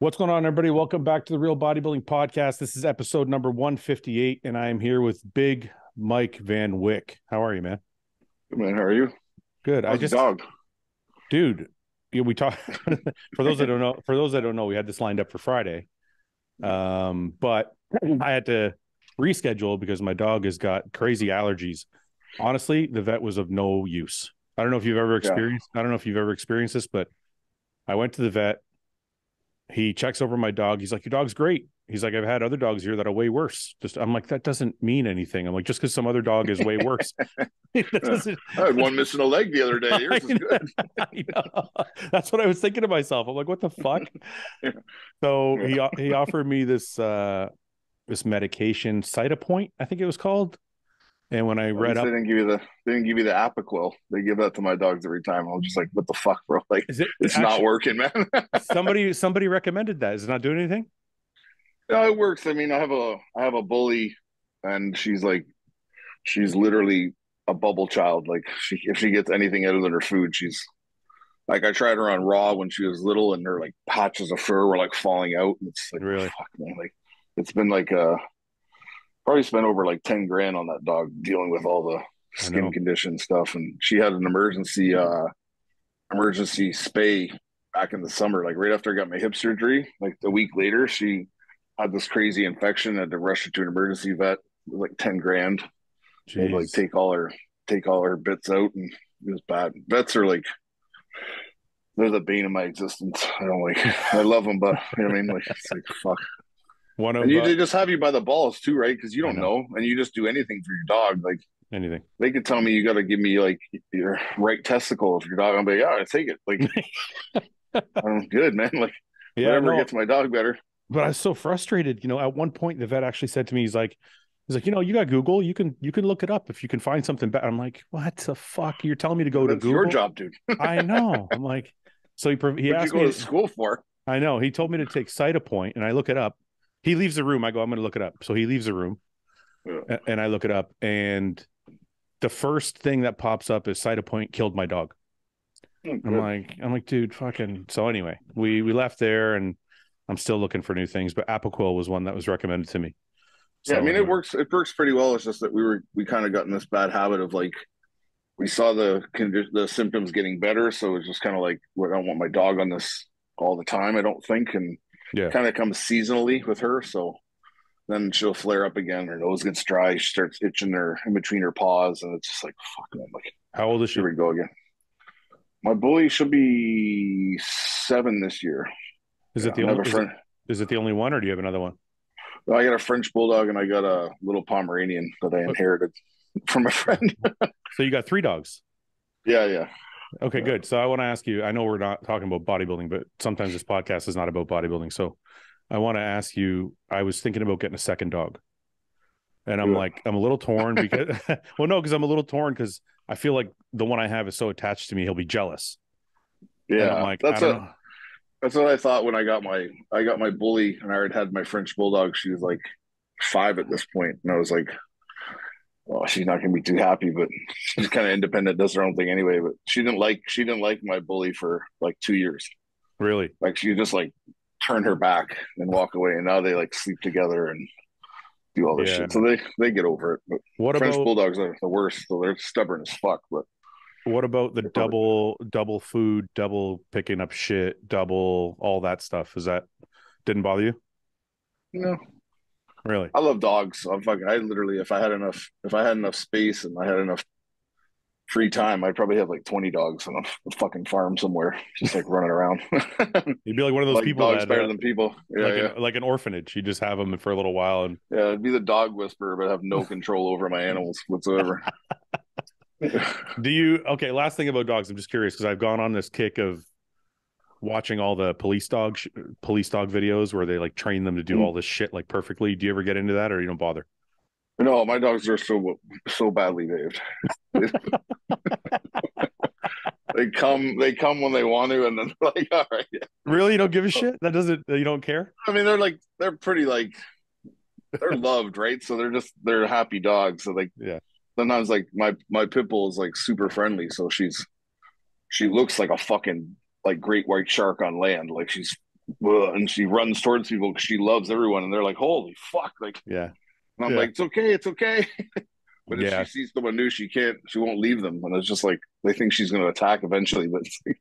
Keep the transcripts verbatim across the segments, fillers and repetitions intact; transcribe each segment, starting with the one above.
What's going on, everybody? Welcome back to the Real Bodybuilding Podcast. This is episode number one fifty-eight, and I am here with Big Mike Van Wyk. How are you, man? Good, man. How are you? Good. How's I just dog, dude. Yeah, we talked for those that don't know. For those that don't know, we had this lined up for Friday, um, but I had to reschedule because my dog has got crazy allergies. Honestly, the vet was of no use. I don't know if you've ever experienced. Yeah. I don't know if you've ever experienced this, but I went to the vet. He checks over my dog. He's like, your dog's great. He's like, I've had other dogs here that are way worse. Just, I'm like, that doesn't mean anything. I'm like, just because some other dog is way worse. I had one missing a leg the other day. Yours is good. I know. That's what I was thinking to myself. I'm like, what the fuck? Yeah. So he he offered me this uh, this medication, Cytopoint, I think it was called. And when I read up, they didn't give you the they didn't give you the Apoquel. They give that to my dogs every time. I'm just like, what the fuck, bro? Like, it, it's actually not working, man. somebody somebody recommended that. Is it not doing anything? No, it works. I mean, I have a I have a bully, and she's like, she's literally a bubble child. Like, she, if she gets anything other than her food, she's like, I tried her on raw when she was little, and her like patches of fur were like falling out. And it's like, really, fuck, man. Like, it's been like a. Probably spent over like ten grand on that dog dealing with all the skin condition stuff. And she had an emergency, uh, emergency spay back in the summer. Like right after I got my hip surgery, like a week later, she had this crazy infection. I had to rush her to an emergency vet with like ten grand. They like take all her, take all her bits out, and it was bad. Vets are like, they're the bane of my existence. I don't like, I love them, but you know what I mean? Like, it's like, fuck. One of, and you, uh, they just have you by the balls too, right? Because you don't know. know, and you just do anything for your dog. Like anything, they could tell me you got to give me like your right testicle if your dog. I'm like, yeah, I take it. Like, I'm good, man. Like, yeah, whatever gets my dog better. But I was so frustrated. You know, at one point the vet actually said to me, he's like, he's like, you know, you got Google. You can you can look it up if you can find something better. I'm like, what the fuck? You're telling me to go That's to Google? Your job, dude. I know. I'm like, so he he asked me, what did you go to school for? I know. He told me to take Cytopoint, and I look it up. He leaves the room. I go, I'm going to look it up. So he leaves the room, yeah. and I look it up. And the first thing that pops up is Cytopoint killed my dog. Oh, I'm like, I'm like, dude, fucking. So anyway, we, we left there, and I'm still looking for new things, but Apoquel was one that was recommended to me. So, yeah. I mean, it works, it works pretty well. It's just that we were, we kind of got in this bad habit of like, we saw the the symptoms getting better. So it's just kind of like, well, I don't want my dog on this all the time, I don't think. And yeah, kind of comes seasonally with her, so then she'll flare up again. Her nose gets dry, she starts itching her in between her paws, and it's just like, fuck, man. Like, how old is she? Here we go again. My bully should be seven this year. Is yeah, it the only is it, is it the only one, or do you have another one? Well, I got a French bulldog, and I got a little Pomeranian that I inherited from a friend. So you got three dogs? Yeah, yeah. Okay, good. So I want to ask you, I know we're not talking about bodybuilding, but sometimes this podcast is not about bodybuilding. So I want to ask you, I was thinking about getting a second dog, and I'm yeah. like, I'm a little torn because, well, no, because I'm a little torn because I feel like the one I have is so attached to me, he'll be jealous. Yeah. I'm like, that's, I don't a, know. That's what I thought when I got my, I got my bully, and I already had my French bulldog. She was like five at this point, and I was like, oh, she's not going to be too happy, but she's kind of independent, does her own thing anyway. But she didn't like, she didn't like my bully for like two years. Really? Like, she just like turn her back and walk away. And now they like sleep together and do all this yeah. shit. So they, they get over it. But what French about, bulldogs are the worst. So they're stubborn as fuck. But what about the double, hard. double food, double picking up shit, double all that stuff? Is that, didn't bother you? No. Really? I love dogs. I'm fucking, I literally, if I had enough, if I had enough space and I had enough free time, I'd probably have like twenty dogs on a fucking farm somewhere, just like running around. You'd be like one of those like people dogs that, better uh, than people, yeah, like, yeah. An, like an orphanage. You just have them for a little while, and yeah, it'd be the dog whisperer, but I have no control over my animals whatsoever. Do you? Okay, last thing about dogs. I'm just curious because I've gone on this kick of watching all the police dog sh police dog videos where they like train them to do mm. all this shit like perfectly. Do you ever get into that, or you don't bother? No, my dogs are so so badly behaved. they come they come when they want to, and then they're like, all right. Yeah. Really, you don't give a shit? That doesn't, you don't care? I mean, they're like, they're pretty like, they're loved, right? So they're just, they're happy dogs. So like, yeah, sometimes like my my pit bull is like super friendly, so she's she looks like a fucking like great white shark on land. Like, she's and she runs towards people because she loves everyone, and they're like, holy fuck, like, yeah. And I'm yeah. like, it's okay, it's okay. But if yeah. she sees someone new, she can't, she won't leave them. And it's just like, they think she's going to attack eventually, but it's like,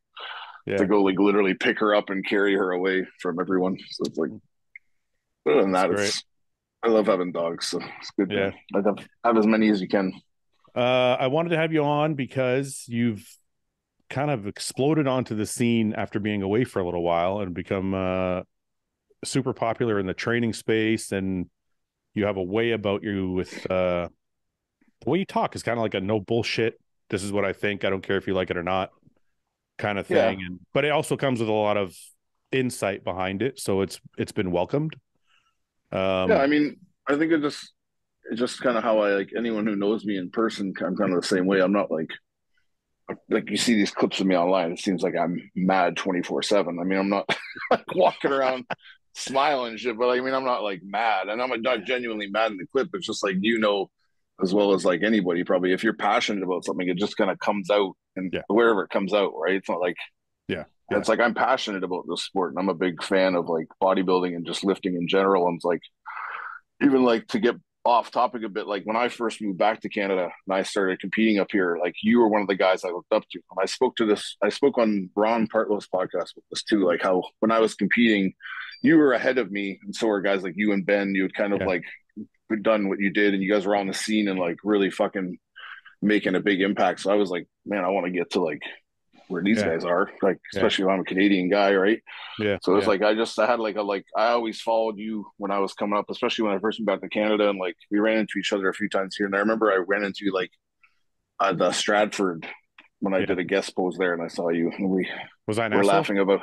yeah. to go like literally pick her up and carry her away from everyone. So it's like, other than that, it's, I love having dogs. So it's good yeah. to have, have as many as you can. Uh, I wanted to have you on because you've kind of exploded onto the scene after being away for a little while and become uh, super popular in the training space. And you have a way about you with uh, the way you talk is kind of like a no bullshit. This is what I think. I don't care if you like it or not kind of thing. Yeah. And, but it also comes with a lot of insight behind it. So it's, it's been welcomed. Um, yeah, I mean, I think it just, it's just kind of how I, like, anyone who knows me in person, I'm kind of the same way. I'm not like, like you see these clips of me online, it seems like I'm mad twenty-four seven. I mean, I'm not like walking around smiling and shit, but I mean, I'm not like mad, and I'm not genuinely mad in the clip. It's just like, you know, as well as like anybody, probably, if you're passionate about something, it just kind of comes out, and yeah. wherever it comes out, right? It's not like, yeah, yeah. it's like, I'm passionate about this sport, and I'm a big fan of like bodybuilding and just lifting in general. And it's like, even like, to get off topic a bit, like when I first moved back to Canada and I started competing up here, like you were one of the guys I looked up to. And I spoke to this, I spoke on Ron Partlow's podcast with this too, like how when I was competing, you were ahead of me, and so were guys like you and Ben. You had kind of yeah. like done what you did, and you guys were on the scene and like really fucking making a big impact. So I was like, man, I want to get to like where these yeah. guys are, like, especially yeah. if I'm a Canadian guy, right? Yeah. So it's yeah. like, I just, I had like a, like, I always followed you when I was coming up, especially when I first went back to Canada, and like, we ran into each other a few times here. And I remember I ran into like uh, the Stratford when I yeah. did a guest pose there, and I saw you, and we was I an were asshole? laughing about,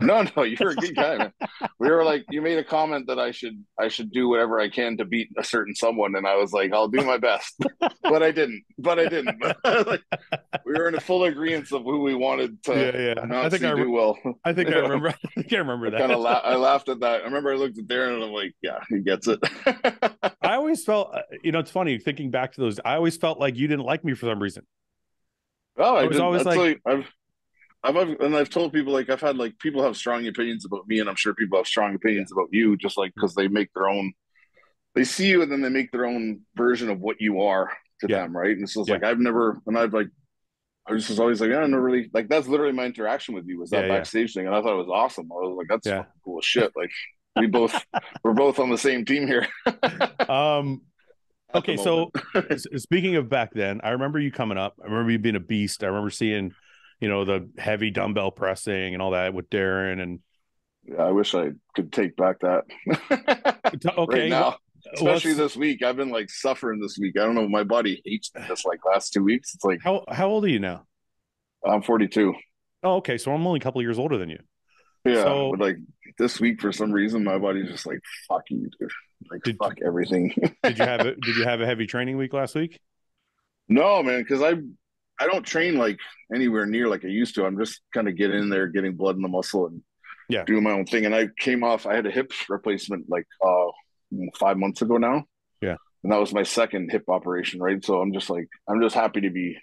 no, no, you're a good guy, man. We were like, you made a comment that I should, I should do whatever I can to beat a certain someone. And I was like, I'll do my best, but I didn't, but I didn't, like, we were in a full agreement of who we wanted to yeah, yeah. not I think see I re- do well. I think I remember, I can't remember that. I, la- I laughed at that. I remember I looked at Darren and I'm like, yeah, he gets it. I always felt, you know, it's funny thinking back to those, I always felt like you didn't like me for some reason. Oh, I, I was didn't. always That's like, like I've, I've, and I've told people, like, I've had, like, people have strong opinions about me, and I'm sure people have strong opinions about you, just like, because they make their own, they see you and then they make their own version of what you are to yeah. them, right? And so it's yeah. like, I've never, and I've like, I just was always like, I don't know, really, like, that's literally my interaction with you was that yeah, backstage yeah. thing, and I thought it was awesome. I was like, that's yeah. fucking cool as shit. Like, we both, we're both on the same team here. um, okay, so speaking of back then, I remember you coming up. I remember you being a beast. I remember seeing, you know, the heavy dumbbell pressing and all that with Darren. And yeah, I wish I could take back that. Okay. Right now, especially Let's... this week, I've been like suffering this week. I don't know. My body hates this like last two weeks. It's like, how, how old are you now? I'm forty-two. Oh, okay. So I'm only a couple of years older than you. Yeah. So... But like this week, for some reason, my body's just like, fuck you, dude. Like, did, fuck everything. did you have a, Did you have a heavy training week last week? No, man. Cause I, I don't train like anywhere near like I used to. I'm just kind of getting in there, getting blood in the muscle and yeah. doing my own thing. And I came off, I had a hip replacement like uh, five months ago now. Yeah. And that was my second hip operation, right? So I'm just like, I'm just happy to be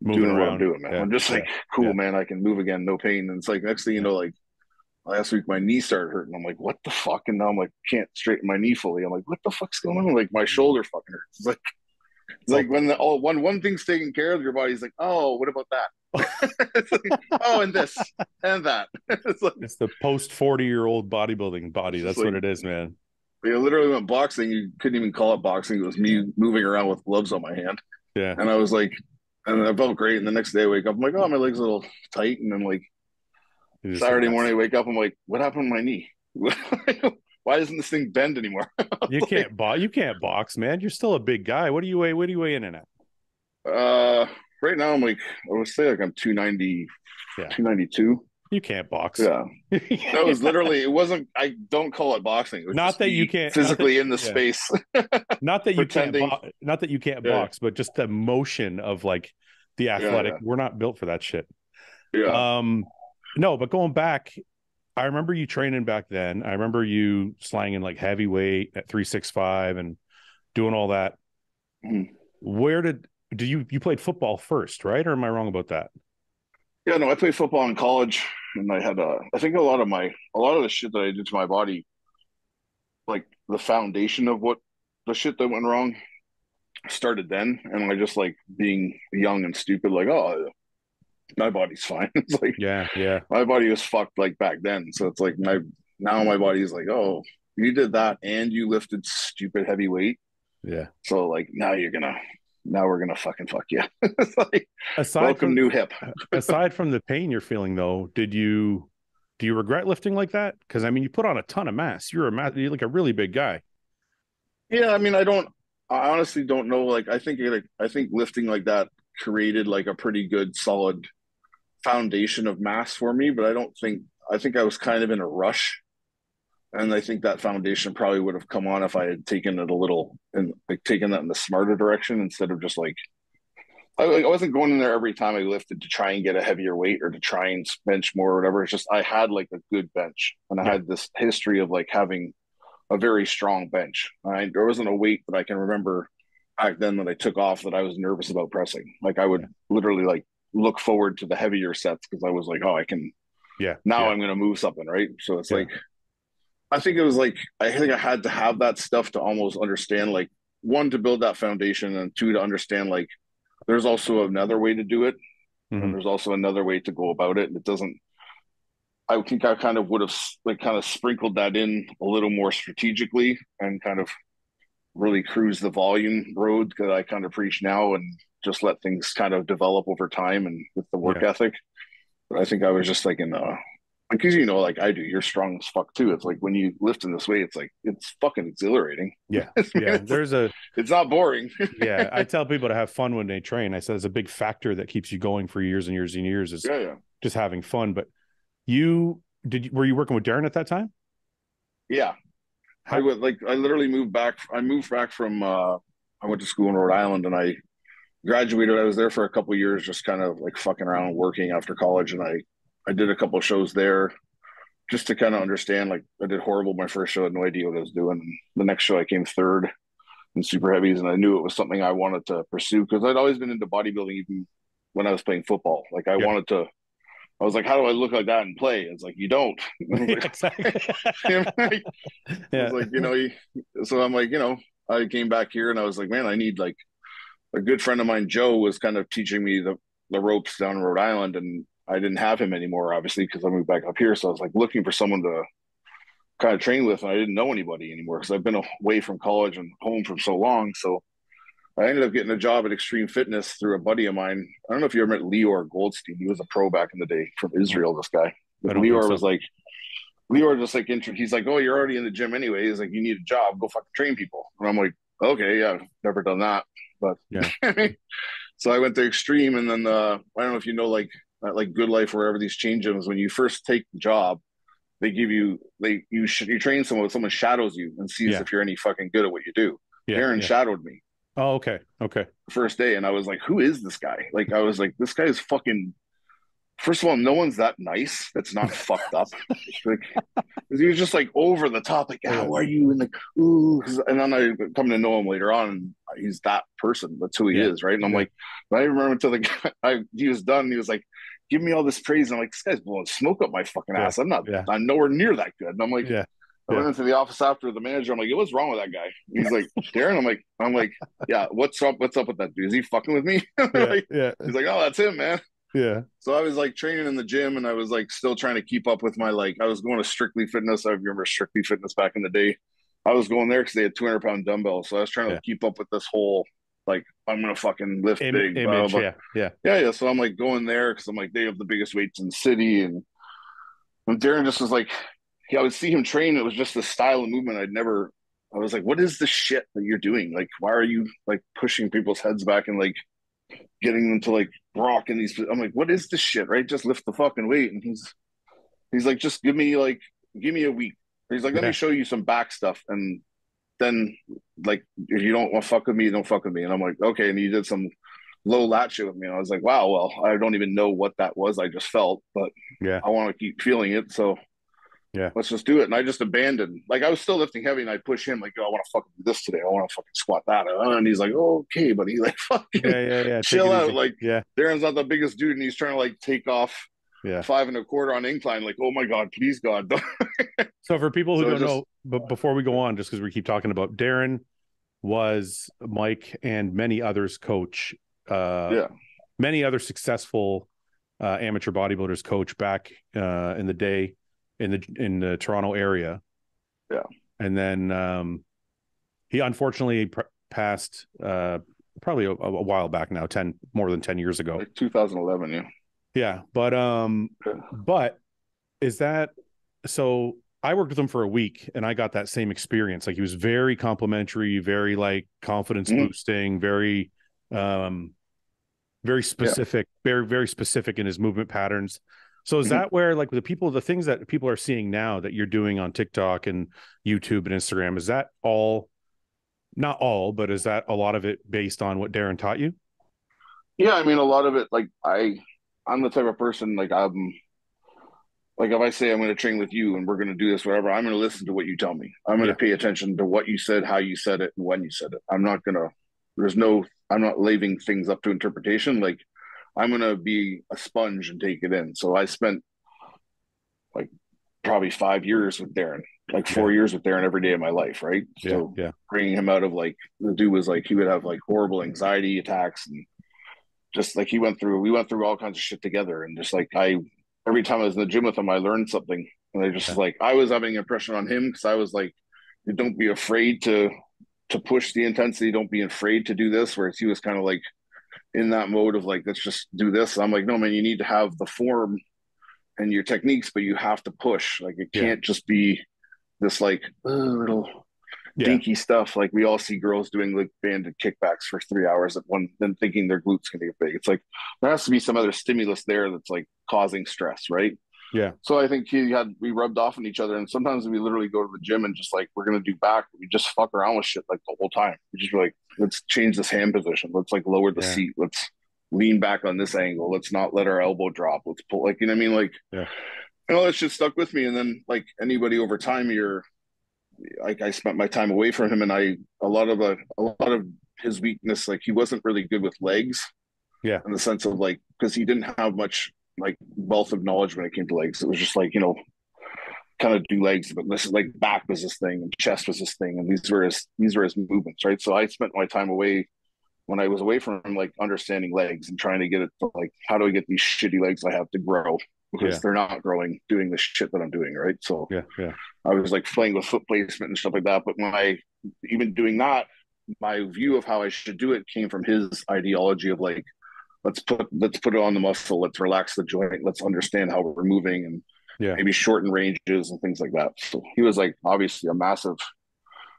Moving doing around. what I'm doing, man. Yeah. I'm just like, yeah. cool, yeah. man, I can move again, no pain. And it's like, next thing you know, like last week my knee started hurting. I'm like, what the fuck? And now I'm like, can't straighten my knee fully. I'm like, what the fuck's going on? Like my shoulder fucking hurts. It's like, It's like when the oh, one, one thing's taken care of, your body's like, oh, what about that? It's like, oh, and this and that. It's, like, it's the post forty-year-old bodybuilding body. That's like, what it is, man. You literally went boxing. You couldn't even call it boxing. It was me moving around with gloves on my hand. Yeah. And I was like, and I felt great. And the next day I wake up, I'm like, oh, my leg's a little tight. And then like Saturday morning I wake up, I'm like, what happened to my knee? Why doesn't this thing bend anymore? you can't box. You can't box, man. You're still a big guy. What do you weigh? What do you weigh in and at? Uh, right now I'm like, I would say like I'm two ninety, yeah. two ninety-two. You can't box. Yeah, that was literally. It wasn't. I don't call it boxing. It not, that you can't, physically not that, in the yeah. space. Not that you can't. Bo- not that you can't yeah. box, but just the motion of like the athletic. Yeah, yeah. We're not built for that shit. Yeah. Um. No, but going back. I remember you training back then. I remember you slanging like heavyweight at three sixty-five and doing all that. Mm-hmm. Where did, do you, you played football first, right? Or am I wrong about that? Yeah, no, I played football in college and I had a, I think a lot of my, a lot of the shit that I did to my body, like the foundation of what the shit that went wrong started then. And I just like being young and stupid, like, oh, my body's fine. It's like, yeah, yeah. My body was fucked like back then. So it's like my, now my body's like, oh, you did that and you lifted stupid heavy weight. Yeah. So like now you're gonna, now we're gonna fucking fuck you. It's like, aside welcome from, new hip. Aside from the pain you're feeling though, did you do you regret lifting like that? Because I mean, you put on a ton of mass. You're a mass, you're like a really big guy. Yeah, I mean, I don't. I honestly don't know. Like, I think like I think lifting like that created like a pretty good solid foundation of mass for me. But I don't think. I think I was kind of in a rush. And I think that foundation probably would have come on if I had taken it a little and like taken that in the smarter direction instead of just like, I, I wasn't going in there every time I lifted to try and get a heavier weight or to try and bench more or whatever. It's just, I had like a good bench and I yeah. had this history of like having a very strong bench. I, there wasn't a weight that I can remember back then that I took off that I was nervous about pressing. Like I would yeah. literally like look forward to the heavier sets because I was like, oh, I can, yeah, now yeah. I'm going to move something. Right. So it's yeah. like, I think it was like, I think I had to have that stuff to almost understand, like, one, to build that foundation, and two, to understand, like, there's also another way to do it. Mm-hmm. And there's also another way to go about it. And it doesn't, I think I kind of would have like kind of sprinkled that in a little more strategically and kind of really cruise the volume road that I kind of preach now and just let things kind of develop over time and with the work yeah. ethic. But I think I was just like in the, because, you know, like I do, you're strong as fuck too. It's like when you lift in this way, it's like, it's fucking exhilarating. Yeah. Yeah. There's a, it's not boring. Yeah. I tell people to have fun when they train. I said, it's a big factor that keeps you going for years and years and years is yeah, yeah. just having fun. But you, did you, were you working with Darren at that time? Yeah. How, I would like, I literally moved back. I moved back from, uh, I went to school in Rhode Island and I graduated. I was there for a couple of years, just kind of like fucking around working after college. And I, I did a couple of shows there just to kind of understand, like I did horrible. My first show, I had no idea what I was doing. The next show I came third in super heavies and I knew it was something I wanted to pursue because I'd always been into bodybuilding even when I was playing football. Like I yeah. wanted to, I was like, how do I look like that and play? It's like, you don't. Exactly. I was like, you know, so I'm like, you know, I came back here and I was like, man, I need like a good friend of mine, Joe, was kind of teaching me the, the ropes down in Rhode Island and I didn't have him anymore, obviously, because I moved back up here. So I was like looking for someone to kind of train with, and I didn't know anybody anymore because I've been away from college and home for so long. So I ended up getting a job at Extreme Fitness through a buddy of mine. I don't know if you ever met Lior Goldstein. He was a pro back in the day from Israel, this guy. Lior so. was like, Lior just like, he's like, oh, you're already in the gym anyway. He's like, you need a job. Go fucking train people. And I'm like, okay, yeah, never done that. But yeah. So I went to Extreme, and then uh, I don't know if you know, like, like Good Life, wherever these chain gyms, when you first take the job, they give you, they, you should, you train someone, someone shadows you and sees yeah. if you're any fucking good at what you do. Yeah, Darren yeah. shadowed me. Oh, okay. Okay. First day. And I was like, who is this guy? Like, I was like, this guy is fucking, first of all, no one's that nice. That's not fucked up. Like, he was just like over the top. Like, how oh, are you? And like, ooh. And then I come to know him later on. And he's that person. That's who he yeah. is. Right. And I'm yeah. like, I remember until the guy, I, he was done. He was like, give me all this praise. And I'm like, this guy's blowing smoke up my fucking ass. I'm not, yeah. I'm nowhere near that good. And I'm like, yeah. I went yeah. into the office after the manager. I'm like, what's wrong with that guy? He's like, Darren. I'm like, I'm like, yeah, what's up? What's up with that dude? Is he fucking with me? Yeah, like, yeah. He's like, oh, that's him, man. Yeah. So I was like training in the gym and I was like still trying to keep up with my, like, I was going to Strictly Fitness. I remember Strictly Fitness back in the day. I was going there because they had two hundred pound dumbbells. So I was trying to yeah. keep up with this whole, like, I'm going to fucking lift Im- big. Image, blah, blah. Yeah, yeah. Yeah, yeah. So I'm, like, going there because I'm, like, they have the biggest weights in the city. And, and Darren just was, like, yeah, I would see him train. It was just the style of movement I'd never – I was, like, what is the shit that you're doing? Like, why are you, like, pushing people's heads back and, like, getting them to, like, rock in these – I'm, like, what is this shit, right? Just lift the fucking weight. And he's, he's like, just give me, like, give me a week. He's like, let yeah. me show you some back stuff and – then like, if you don't want to fuck with me, don't fuck with me. And I'm like, okay. And he did some low lat shit with me. And I was like, wow, well, I don't even know what that was. I just felt, but yeah, I want to keep feeling it. So yeah, let's just do it. And I just abandoned, like I was still lifting heavy and I push him like, oh, I want to fucking do this today. I want to fucking squat that. And he's like, oh, okay, buddy, like fucking yeah, yeah, yeah. chill out. Easy. Like yeah. Darren's not the biggest dude. And he's trying to like take off yeah, five and a quarter on incline. Like, oh my God, please God. So for people who so don't just, know, but before we go on, just because we keep talking about, Darren was Mike and many others' coach. Uh, yeah. Many other successful uh, amateur bodybuilders coach back uh, in the day in the in the Toronto area. Yeah. And then um, he unfortunately pr- passed uh, probably a, a while back now, ten more than ten years ago. Like two thousand eleven, yeah. Yeah, but um, yeah. but is that so? I worked with him for a week, and I got that same experience. Like, he was very complimentary, very like confidence mm-hmm. boosting, very. Um, very specific, yeah. very, very specific in his movement patterns. So is mm-hmm. that where, like, the people, the things that people are seeing now that you're doing on TikTok and YouTube and Instagram, is that all, not all, but is that a lot of it based on what Darren taught you? Yeah. I mean, a lot of it, like I, I'm the type of person, like I'm like, if I say I'm going to train with you and we're going to do this, whatever, I'm going to listen to what you tell me. I'm going to yeah. pay attention to what you said, how you said it, and when you said it. I'm not going to, there's no, I'm not leaving things up to interpretation. Like, I'm going to be a sponge and take it in. So I spent like probably five years with Darren, like four yeah. years with Darren every day of my life. Right. Yeah, so yeah. bringing him out of like, the dude was like, he would have like horrible anxiety attacks and just like he went through, we went through all kinds of shit together. And just like, I, every time I was in the gym with him, I learned something. And I just yeah. like, I was having an impression on him. Cause I was like, don't be afraid to, to push the intensity, don't be afraid to do this, whereas he was kind of like in that mode of like, let's just do this. I'm like, no man, you need to have the form and your techniques, but you have to push. Like, it can't yeah. just be this like uh, little yeah. dinky stuff. Like, we all see girls doing like banded kickbacks for three hours at one, then thinking their glutes can get big. It's like, there has to be some other stimulus there that's like causing stress, right? Yeah. So I think he had, we rubbed off on each other, and sometimes we literally go to the gym and just like, we're going to do back. We just fuck around with shit like the whole time. We just were like, let's change this hand position. Let's like lower the yeah. seat. Let's lean back on this angle. Let's not let our elbow drop. Let's pull, like, you know what I mean? Like, yeah. and all that shit stuck with me. And then like anybody over time, you're like, I spent my time away from him, and I, a lot of, a, a lot of his weakness, like he wasn't really good with legs. Yeah. In the sense of like, cause he didn't have much like wealth of knowledge when it came to legs. It was just like, you know, kind of do legs, but this is like back was this thing and chest was this thing, and these were his these were his movements, right? So I spent my time away when I was away from him, like understanding legs and trying to get it to, like, how do I get these shitty legs I have to grow, because yeah. they're not growing doing the shit that I'm doing, right? So yeah, yeah. I was like playing with foot placement and stuff like that, but when I even doing that, my view of how I should do it came from his ideology of like, Let's put let's put it on the muscle. Let's relax the joint. Let's understand how we're moving, and yeah. maybe shorten ranges and things like that. So he was like obviously a massive,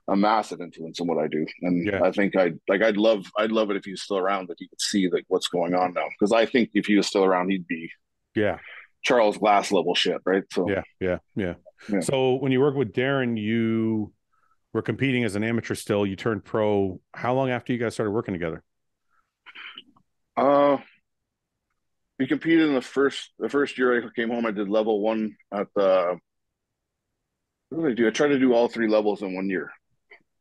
a massive influence on what I do. And yeah. I think I like I'd love I'd love it if he was still around, that he could see like what's going on now. Because I think if he was still around, he'd be yeah Charles Glass level shit, right? So yeah, yeah, yeah, yeah. So when you work with Darren, you were competing as an amateur still. You turned pro. How long after you guys started working together? Uh, we competed in the first, the first year I came home, I did level one at the, what did I do? I tried to do all three levels in one year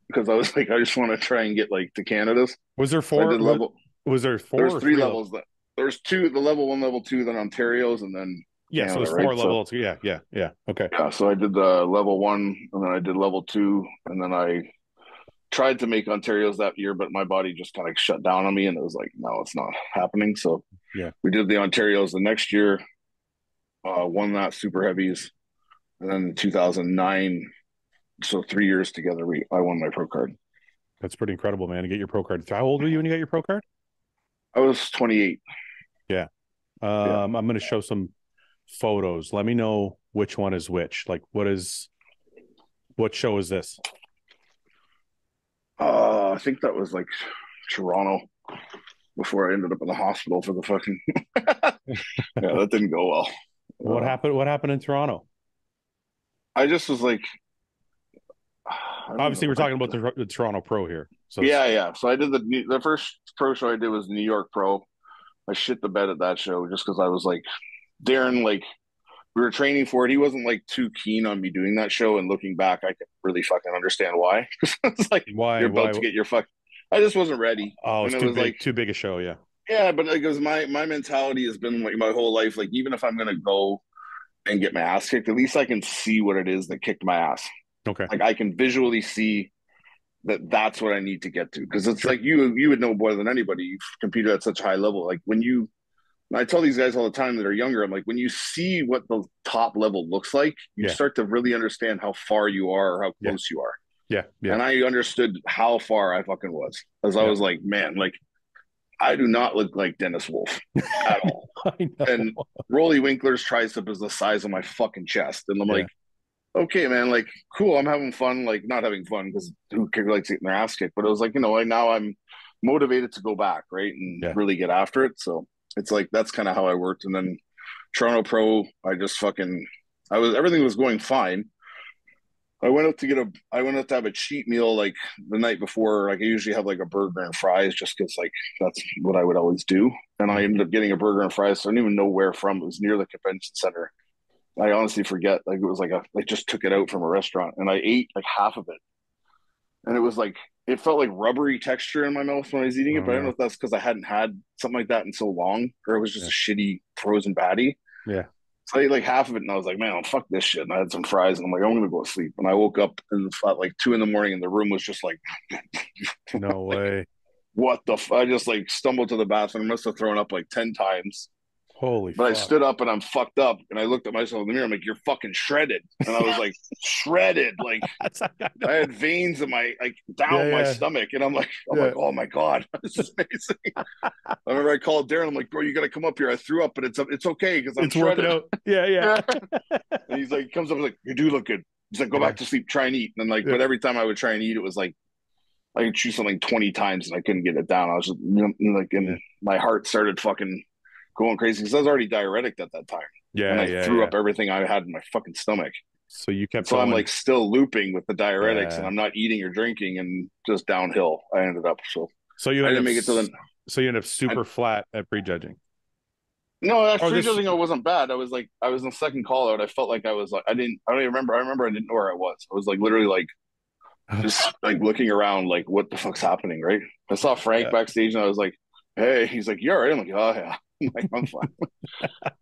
because I was like, I just want to try and get like to Canada's. Was there four? So I did level, was there four? There's three, three levels. That, there's two, the level one, level two, then Ontario's, and then yeah, Canada, so there's four right? levels. So, yeah, yeah, yeah. Okay. Yeah, so I did the level one, and then I did level two, and then I tried to make Ontario's that year, but my body just kind of shut down on me, and it was like, no, it's not happening. So yeah, we did the Ontario's the next year, uh, won that super heavies, and then in two thousand nine, so three years together, we I won my pro card. That's pretty incredible, man, to get your pro card. How old were you when you got your pro card? I was twenty-eight. Yeah. Um, yeah. I'm going to show some photos. Let me know which one is which. Like, what is, what show is this? Uh, I think that was like Toronto before I ended up in the hospital for the fucking. Yeah, that didn't go well. What uh, happened? What happened in Toronto? I just was like. Obviously, know. we're talking about the, the Toronto Pro here. So yeah, yeah. So I did the the first pro show I did was New York Pro. I shit the bed at that show just because I was like, Darren, like. We were training for it. He wasn't like too keen on me doing that show. And looking back, I can really fucking understand why. It's like why, you're about why? to get your fuck. I just wasn't ready. Oh, it's it too was big, like, too big a show. Yeah. Yeah, but because my my mentality has been like my whole life, like even if I'm gonna go and get my ass kicked, at least I can see what it is that kicked my ass. Okay, like I can visually see that that's what I need to get to, because it's sure. like you you would know more than anybody. You've competed at such a high level. Like when you, I tell these guys all the time that are younger, I'm like, when you see what the top level looks like, you yeah. start to really understand how far you are or how close yeah. you are. Yeah. yeah. And I understood how far I fucking was, as yeah. I was like, man, like I do not look like Dennis Wolf at all. And Rolly Winkler's tricep is the size of my fucking chest. And I'm yeah. like, okay, man, like cool. I'm having fun. Like not having fun because who likes getting their ass kicked, but it was like, you know, I, now I'm motivated to go back. Right. And yeah. really get after it. So it's like, that's kind of how I worked. And then Toronto Pro, I just fucking, I was, everything was going fine. I went out to get a, I went out to have a cheat meal like the night before. Like I usually have like a burger and fries just because like that's what I would always do. And I ended up getting a burger and fries. So I didn't even know where from. It was near the convention center. I honestly forget. Like it was like a, I just took it out from a restaurant and I ate like half of it. And it was like, it felt like rubbery texture in my mouth when I was eating it, oh, but I don't know if that's because I hadn't had something like that in so long, or it was just yeah. a shitty frozen patty. Yeah. So I ate like half of it, and I was like, man, fuck this shit. And I had some fries, and I'm like, I'm going to go to sleep. And I woke up and at like two in the morning, and the room was just like, no like, way. What the fuck? I just like stumbled to the bathroom. I must have thrown up like ten times. Holy But fuck. I stood up, and I'm fucked up. And I looked at myself in the mirror. I'm like, you're fucking shredded. And I was like, shredded. Like I had veins in my, like down yeah, my yeah. stomach. And I'm like, I'm yeah. like, oh my God, this is amazing. I remember I called Darren. I'm like, bro, you got to come up here. I threw up, but it's it's okay because I'm it's shredded. Out. Yeah, yeah. And he's like, comes up and like, you do look good. He's like, go yeah. back to sleep, try and eat. And then like, yeah. but every time I would try and eat, it was like, I could chew something twenty times and I couldn't get it down. I was just like, and yeah. my heart started fucking going crazy because I was already diuretic at that time. Yeah, and I yeah, threw yeah. up everything I had in my fucking stomach. So you kept. So going. I'm like still looping with the diuretics, yeah. and I'm not eating or drinking, and just downhill. I ended up so. So you I didn't make it to the. So you end up super I, flat at prejudging. No, at prejudging, this... I wasn't bad. I was like, I was in the second call out. I felt like I was like, I didn't. I don't even remember. I remember I didn't know where I was. I was like literally like, just like looking around, like what the fuck's happening, right? I saw Frank yeah. backstage, and I was like, hey, he's like, you're right. I'm like, oh yeah. Like I'm fine.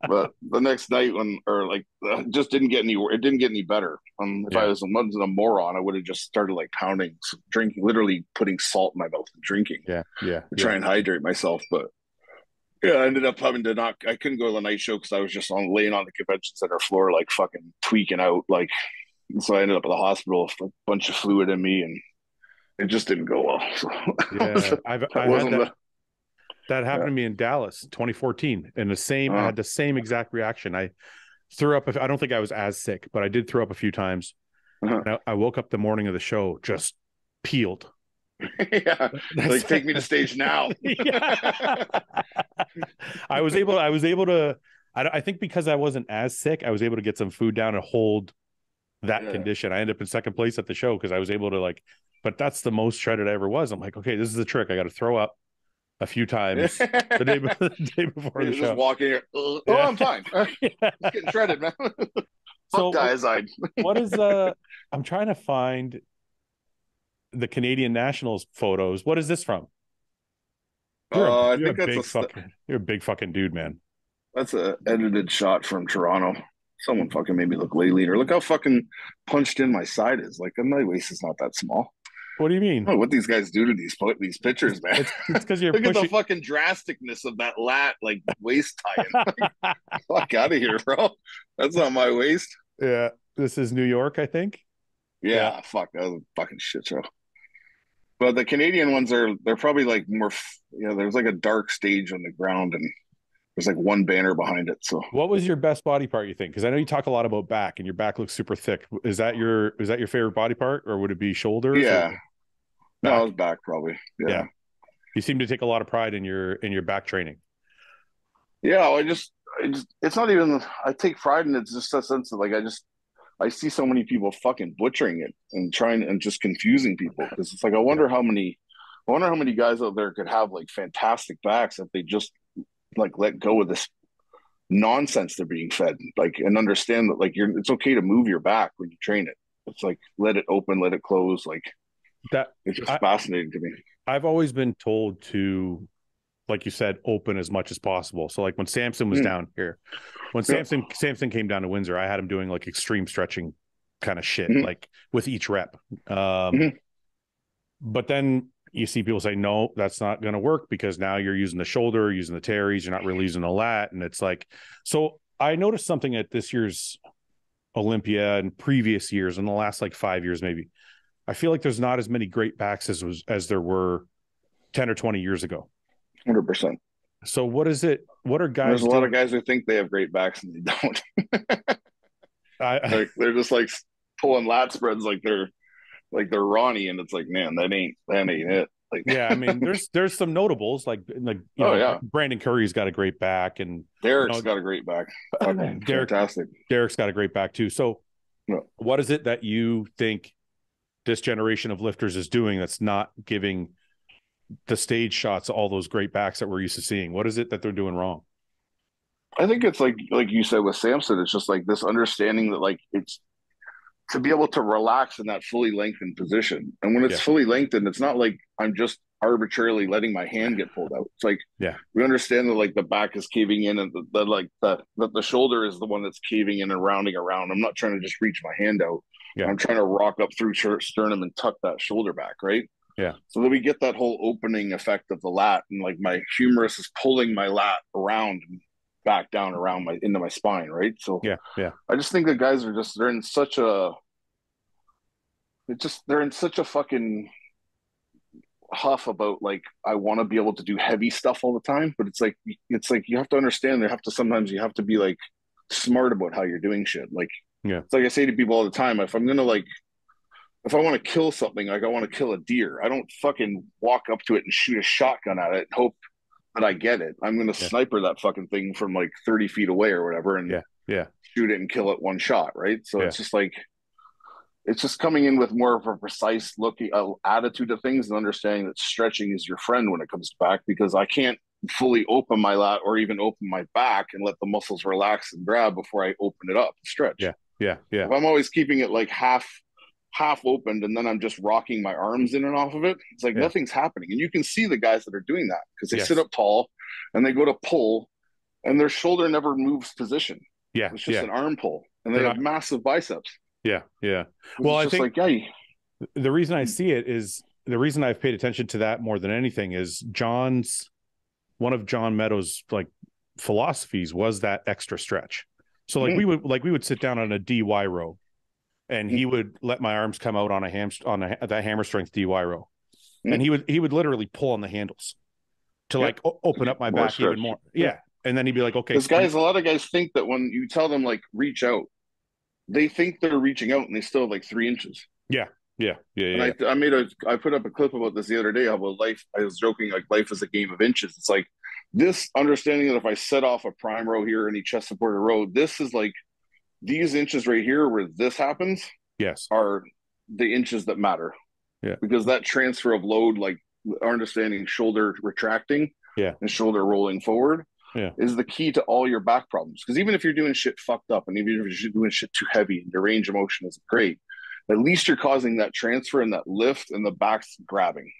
But the next night when or like uh, just didn't get any it didn't get any better. Um if yeah. I was a, a moron, I would have just started like pounding drinking, literally putting salt in my mouth and drinking. Yeah. Yeah. To yeah. try and hydrate myself. But yeah, I ended up having to not I couldn't go to the night show because I was just on laying on the convention center floor like fucking tweaking out. Like so I ended up at the hospital with a bunch of fluid in me and it just didn't go well. So yeah. I've I wasn't had that. The, That happened yeah. to me in Dallas, twenty fourteen, and the same. Uh, I had the same exact reaction. I threw up. I don't think I was as sick, but I did throw up a few times. Uh-huh. And I, I woke up the morning of the show just peeled. yeah, like take me to stage now. I was able. I was able to. I, I think because I wasn't as sick, I was able to get some food down and hold that yeah. condition. I ended up in second place at the show because I was able to like. But that's the most shredded I ever was. I'm like, okay, this is the trick. I got to throw up a few times the day, the day before You're the show. Just walking here. Oh, yeah. I'm fine. Yeah. Just getting shredded, man. So diazide. What is uh I'm trying to find the Canadian Nationals photos. What is this from? You're a, uh, I you're think a that's big a, fucking, you're a big fucking dude, man. That's a edited shot from Toronto. Someone fucking made me look way leaner. Look how fucking punched in my side is. Like my waist is not that small. What do you mean? Oh, what these guys do to these these pictures, man? It's because you're look pushing... at the fucking drasticness of that lat, like waist tie. Like, fuck out of here, bro. That's not my waist. Yeah, this is New York, I think. Yeah, yeah. Fuck, that was a fucking shit show. But the Canadian ones are they're probably like more. You know, there's like a dark stage on the ground, and there's like one banner behind it. So, what was your best body part? You think? Because I know you talk a lot about back, and your back looks super thick. Is that your is that your favorite body part, or would it be shoulders? Yeah. Or... Back. No, I was back probably. Yeah. yeah. You seem to take a lot of pride in your in your back training. Yeah, I just, I just it's not even I take pride in it, it's just a sense of like I just I see so many people fucking butchering it and trying and just confusing people because it's like I wonder how many I wonder how many guys out there could have like fantastic backs if they just like let go of this nonsense they're being fed, like and understand that like you're it's okay to move your back when you train it. It's like let it open, let it close, like that it's just I, fascinating to me. I've always been told to like you said, open as much as possible. So like when Sampson was mm. down here, when yeah. Sampson Sampson came down to Windsor, I had him doing like extreme stretching kind of shit, mm-hmm. like with each rep. Um, mm-hmm. But then you see people say, no, that's not going to work because now you're using the shoulder, using the teres, you're not really using the lat. And it's like, so I noticed something at this year's Olympia and previous years, in the last like five years, maybe, I feel like there's not as many great backs as was, as there were ten or twenty years ago. one hundred percent. So what is it? What are guys? There's a doing? lot of guys who think they have great backs and they don't. I, like, they're just like pulling lat spreads like they're like they're Ronnie, and it's like, man, that ain't that ain't it. Like, yeah, I mean, there's there's some notables like like you oh know, yeah, Brandon Curry's got a great back, and Derek's you know, got a great back. Okay, Derek, fantastic. Derek's got a great back too. So, yeah. What is it that you think this generation of lifters is doing that's not giving the stage shots all those great backs that we're used to seeing? What is it that they're doing wrong? I think it's like like you said with Sampson, it's just like this understanding that like it's to be able to relax in that fully lengthened position. And when it's yeah. fully lengthened, it's not like I'm just arbitrarily letting my hand get pulled out. It's like yeah, we understand that like the back is caving in and that like that that the shoulder is the one that's caving in and rounding around. I'm not trying to just reach my hand out. Yeah. I'm trying to rock up through sternum and tuck that shoulder back, right? Yeah. So then we get that whole opening effect of the lat, and like my humerus is pulling my lat around and back down around my into my spine, right? So yeah, yeah. I just think the guys are just they're in such a it just they're in such a fucking huff about like I want to be able to do heavy stuff all the time, but it's like it's like you have to understand they have to sometimes you have to be like smart about how you're doing shit. Like yeah, it's like I say to people all the time, if I'm gonna like if I want to kill something, like I want to kill a deer, I don't fucking walk up to it and shoot a shotgun at it and hope that I get it. I'm going to yeah. sniper that fucking thing from like thirty feet away or whatever and yeah. Yeah. shoot it and kill it one shot, right? So yeah. it's just like, it's just coming in with more of a precise looking uh, attitude of things and understanding that stretching is your friend when it comes back, because I can't fully open my lat or even open my back and let the muscles relax and grab before I open it up and stretch. Yeah, yeah, yeah. If I'm always keeping it like half half opened and then I'm just rocking my arms in and off of it, it's like yeah. nothing's happening. And you can see the guys that are doing that because they yes. sit up tall and they go to pull and their shoulder never moves position. Yeah, it's just yeah. an arm pull, and they They're have not... massive biceps. Yeah, yeah. Well, I think like, yeah, you... the reason I see it is the reason I've paid attention to that more than anything is John's one of John Meadows' like philosophies was that extra stretch. So like mm. we would like we would sit down on a D Y row, and he would let my arms come out on a ham on a, that hammer strength D Y row, mm. and he would he would literally pull on the handles to yep. like o open up my more back stretch. even more. Yeah, and then he'd be like, "Okay." Because guys, a lot of guys think that when you tell them like reach out, they think they're reaching out, and they still have like three inches. Yeah, yeah, yeah. yeah, and yeah. I, I made a I put up a clip about this the other day. How about life? I was joking like life is a game of inches. It's like this understanding that if I set off a prime row here, any chest supported row, this is like. These inches right here where this happens yes, are the inches that matter. Yeah. Because that transfer of load, like our understanding shoulder retracting yeah. and shoulder rolling forward yeah. is the key to all your back problems. Because even if you're doing shit fucked up and even if you're doing shit too heavy and your range of motion isn't great, at least you're causing that transfer and that lift and the back's grabbing.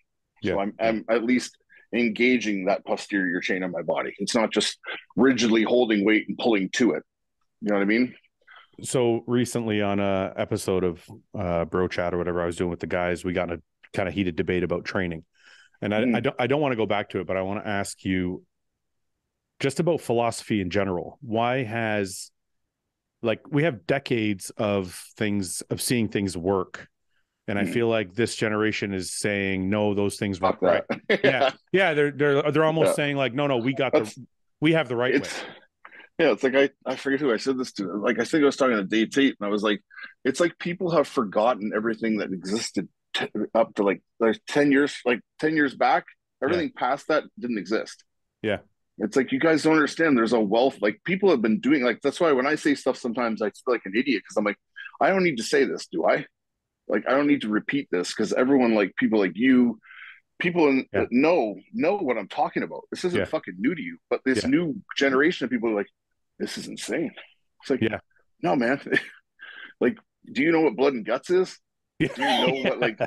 Yeah. So I'm, yeah. I'm at least engaging that posterior chain of my body. It's not just rigidly holding weight and pulling to it. You know what I mean? So recently on a episode of uh, Bro Chat or whatever I was doing with the guys, we got in a kind of heated debate about training, and I, mm. I don't I don't want to go back to it, but I want to ask you just about philosophy in general. Why has like we have decades of things of seeing things work, and mm. I feel like this generation is saying no, those things work right. yeah, yeah, they're they're they're almost yeah. saying like no, no, we got That's, the we have the right way. Yeah, it's like I, I forget who I said this to. Like I think I was talking to Dave Tate, and I was like, it's like people have forgotten everything that existed t up to like like ten years, like ten years back. Everything yeah. past that didn't exist. Yeah, it's like you guys don't understand. There's a wealth. Like people have been doing. Like that's why when I say stuff, sometimes I feel like an idiot because I'm like, I don't need to say this, do I? Like I don't need to repeat this because everyone, like people like you. People in, yeah. know know what I'm talking about. This isn't yeah. fucking new to you, but this yeah. new generation of people are like, this is insane. It's like, yeah, no, man. Like, do you know what blood and guts is? Yeah. Do you know yeah. what like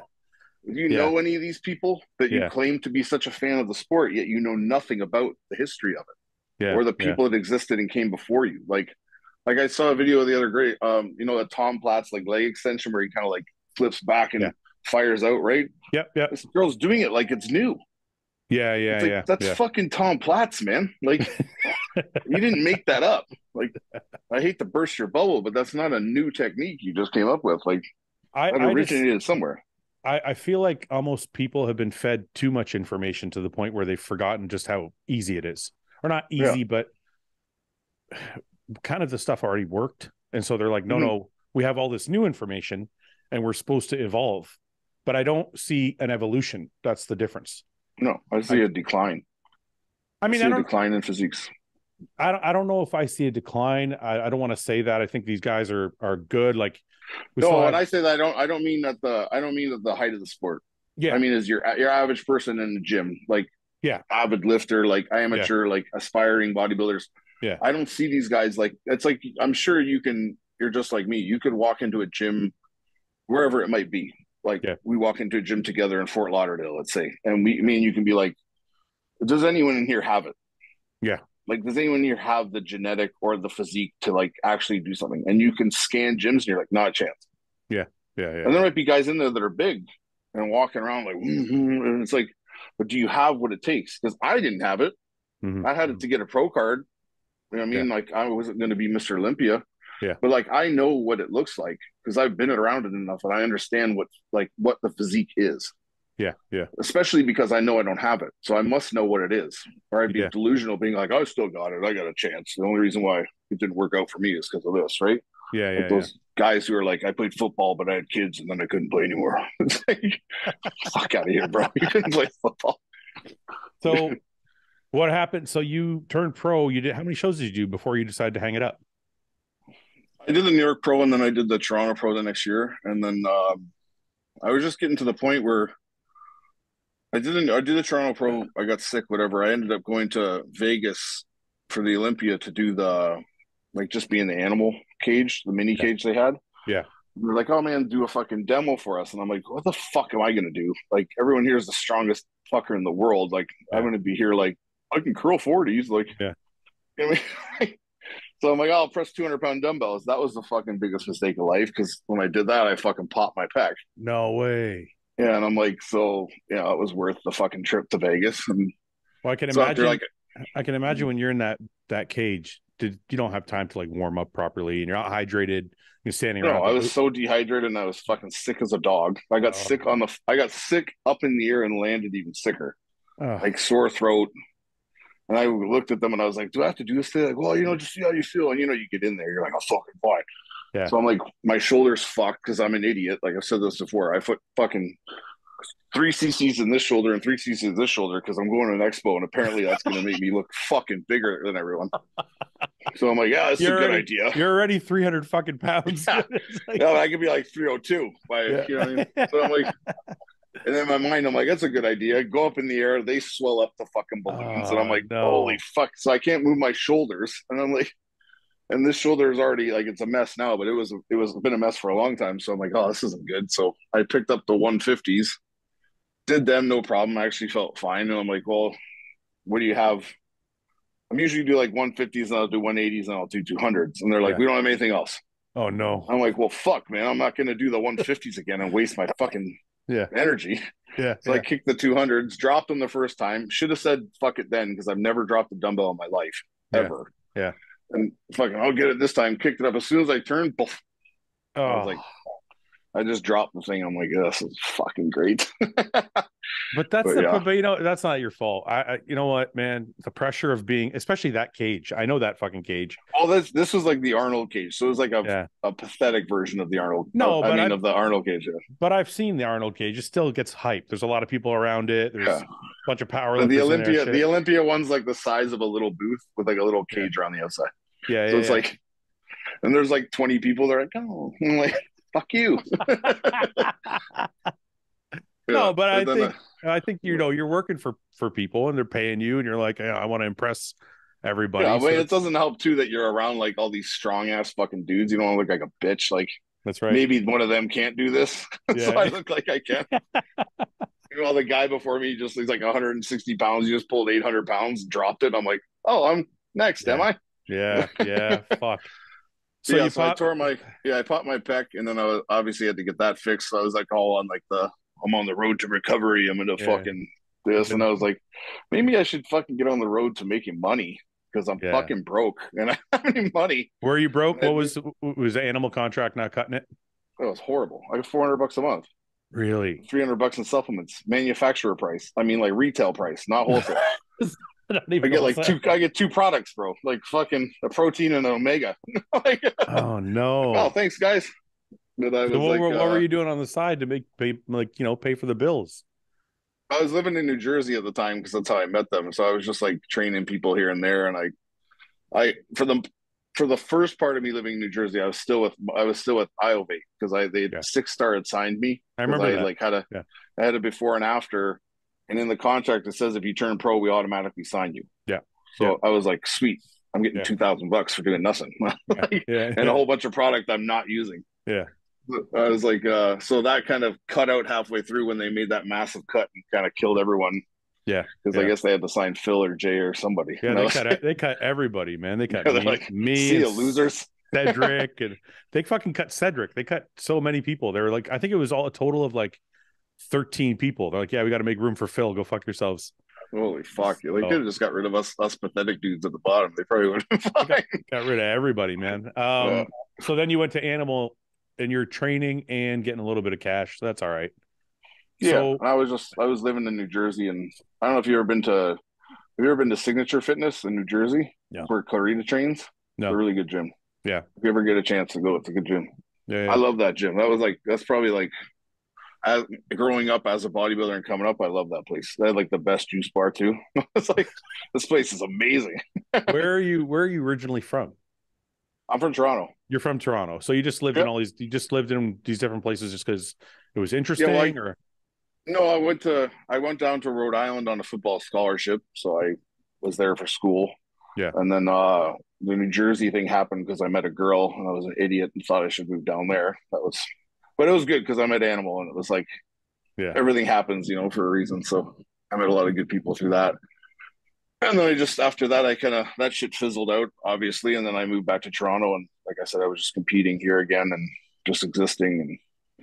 Do you yeah. know any of these people that you yeah. claim to be such a fan of the sport, yet you know nothing about the history of it yeah. or the people yeah. that existed and came before you? Like, like I saw a video the other great, um, you know, a Tom Platz like leg extension where he kind of like flips back and yeah. fires out, right? Yep, yep. This girl's doing it like it's new. Yeah, yeah, like, yeah. That's yeah. fucking Tom Platz, man. Like, you didn't make that up. Like, I hate to burst your bubble, but that's not a new technique you just came up with. Like, I, that originated I just, somewhere. I, I feel like almost people have been fed too much information to the point where they've forgotten just how easy it is. Or not easy, yeah. but kind of the stuff already worked. And so they're like, no, mm-hmm. no, we have all this new information and we're supposed to evolve. But I don't see an evolution. That's the difference. No, I see I, a decline. I mean, I see I don't, a decline in physiques. I don't, I don't know if I see a decline. I, I don't want to say that. I think these guys are are good. Like, no, when have... I say that, I don't. I don't mean that the. I don't mean that the height of the sport. Yeah, I mean is your your average person in the gym, like yeah, avid lifter, like amateur, yeah. like aspiring bodybuilders. Yeah, I don't see these guys like. It's like I'm sure you can. You're just like me. You could walk into a gym, wherever it might be. Like yeah. we walk into a gym together in Fort Lauderdale, let's say, and we, me and you can be like, does anyone in here have it? Yeah. Like, does anyone here have the genetic or the physique to like actually do something? And you can scan gyms and you're like, not a chance. Yeah. Yeah. yeah and there yeah. might be guys in there that are big and walking around like, mm-hmm, and it's like, but do you have what it takes? Because I didn't have it. Mm-hmm. I had it to get a pro card. You know what I mean? Yeah. Like I wasn't going to be Mister Olympia. Yeah. But like, I know what it looks like because I've been around it enough and I understand what, like what the physique is. Yeah. Yeah. Especially because I know I don't have it. So I must know what it is, or I'd be yeah. delusional being like, I still got it. I got a chance. The only reason why it didn't work out for me is because of this. Right. Yeah. yeah like those yeah. guys who are like, I played football, but I had kids and then I couldn't play anymore. It's like, fuck out of here, bro. You couldn't play football. So what happened? So you turned pro, you did, how many shows did you do before you decided to hang it up? I did the New York Pro and then I did the Toronto Pro the next year. And then um, I was just getting to the point where I didn't, I did the Toronto Pro. I got sick, whatever. I ended up going to Vegas for the Olympia to do the, like just be in the animal cage, the mini yeah. cage they had. Yeah. And they're like, oh man, do a fucking demo for us. And I'm like, what the fuck am I going to do? Like everyone here is the strongest fucker in the world. Like yeah. I'm going to be here. Like I can curl forties. Like, yeah. You know what I mean? So I'm like, oh, I'll press two hundred pound dumbbells. That was the fucking biggest mistake of life because when I did that, I fucking popped my pec. No way. Yeah, and I'm like, so yeah, you know, it was worth the fucking trip to Vegas. And well, I can so imagine. Like, I can imagine when you're in that that cage, did you don't have time to like warm up properly, and you're not hydrated. You're standing. No, I was so dehydrated, and I was fucking sick as a dog. I got oh. sick on the. I got sick up in the air and landed even sicker, oh. like sore throat. And I looked at them and I was like, do I have to do this today? Like, well, you know, just see how you feel. And, you know, you get in there, you're like, I'm fucking fine. Yeah. So I'm like, my shoulder's fucked because I'm an idiot. Like I've said this before. I put fucking three C Cs in this shoulder and three C Cs in this shoulder because I'm going to an expo. And apparently that's going to make me look fucking bigger than everyone. So I'm like, yeah, that's you're a good already, idea. You're already three hundred fucking pounds. Yeah, like... yeah I could be like three oh two. By, yeah. you know what I mean? So I'm like... And in my mind, I'm like, that's a good idea. Go up in the air. They swell up the fucking balloons. Oh, and I'm like, no. Holy fuck. So I can't move my shoulders. And I'm like, and this shoulder is already like, it's a mess now, but it was, it was been a mess for a long time. So I'm like, oh, this isn't good. So I picked up the one fifties, did them. No problem. I actually felt fine. And I'm like, well, what do you have? I'm usually do like one fifties and I'll do one eighties and I'll do two hundreds. And they're like, yeah. we don't have anything else. Oh no. I'm like, well, fuck man. I'm not going to do the one fifties again and waste my fucking yeah energy. Yeah so yeah. I kicked the two hundreds, dropped them the first time. Should have said fuck it then, because I've never dropped a dumbbell in my life ever. Yeah, yeah. And fucking I'll get it this time. Kicked it up as soon as I turned. Poof, oh. I was like, I just dropped the thing. I'm like, this is fucking great. But that's but, the, yeah. but you know that's not your fault. I, I you know what man, the pressure of being, especially that cage. I know that fucking cage. Oh, this this was like the Arnold cage, so it was like a yeah. a pathetic version of the Arnold. No, I but mean I've, of the Arnold cage. Yeah. But I've seen the Arnold cage. It still gets hype. There's a lot of people around it. There's yeah. a bunch of power. The Olympia, the Olympia one's like the size of a little booth with like a little cage yeah. around the outside. Yeah, so yeah, it's yeah. like, and there's like twenty people. They're like, oh, I'm like. Fuck you. yeah. No, but I think I, I think you know you're working for for people and they're paying you and you're like, hey, I want to impress everybody. Yeah, so but it doesn't help too that you're around like all these strong ass fucking dudes. You don't want to look like a bitch. Like That's right. Maybe one of them can't do this. Yeah. So I look like I can. Well, the guy before me just he's like one hundred sixty pounds. He just pulled eight hundred pounds, dropped it. I'm like, oh, I'm next, yeah. am I? Yeah, yeah, fuck. So, yeah, you so pop- I tore my, yeah, I popped my pec, and then I obviously had to get that fixed. So I was like, all on like the, I'm on the road to recovery. I'm gonna yeah. fucking this, and I was like, maybe I should fucking get on the road to making money because I'm yeah. fucking broke and I don't have any money. Were you broke? And what was was the Animal contract not cutting it? It was horrible. I got four hundred bucks a month. Really? three hundred bucks in supplements, manufacturer price. I mean, like retail price, not wholesale. I, don't even I get like two. That. I get two products, bro. Like fucking a protein and an omega. Like, oh no! Oh, thanks, guys. But I was so what, like, what uh, were you doing on the side to make pay, like you know pay for the bills? I was living in New Jersey at the time because that's how I met them. So I was just like training people here and there, and I, I for the for the first part of me living in New Jersey, I was still with I was still with I O V because I they yeah. Six Star had signed me. I remember I that. like had a yeah. I had a before and after. And in the contract, it says if you turn pro, we automatically sign you. Yeah. So yeah. I was like, sweet, I'm getting yeah. two thousand bucks for doing nothing, like, yeah. Yeah. and a whole bunch of product I'm not using. Yeah. I was like, uh, so that kind of cut out halfway through when they made that massive cut and kind of killed everyone. Yeah. Because yeah. I guess they had to sign Phil or Jay or somebody. Yeah, they cut, they cut everybody, man. They cut yeah, me, like, me, see you, losers. Cedric, and they fucking cut Cedric. They cut so many people. They were like, I think it was all a total of like thirteen people. They're like, yeah, we got to make room for Phil. Go fuck yourselves. Holy fuck! They could have just got rid of us, us pathetic dudes at the bottom. They probably would have got, got rid of everybody, man. Um, yeah. So then you went to Animal, and you're training and getting a little bit of cash. So that's all right. Yeah, so, I was just I was living in New Jersey, and I don't know if you ever been to have you ever been to Signature Fitness in New Jersey? Yeah. Where Clarita trains. No, it's a really good gym. Yeah, if you ever get a chance to go, it's a good gym. Yeah, yeah. I love that gym. That was like that's probably like. As, growing up as a bodybuilder and coming up, I love that place. They had like the best juice bar too. It's like this place is amazing. Where are you? Where are you originally from? I'm from Toronto. You're from Toronto, so you just lived yep. in all these. You just lived in these different places just because it was interesting, yeah, like, or no? I went to I went down to Rhode Island on a football scholarship, so I was there for school. Yeah, and then uh, the New Jersey thing happened because I met a girl and I was an idiot and thought I should move down there. That was. But it was good because I'm at Animal, and it was like, yeah, everything happens, you know, for a reason. So I met a lot of good people through that. And then I just after that, I kind of that shit fizzled out, obviously. And then I moved back to Toronto, and like I said, I was just competing here again and just existing.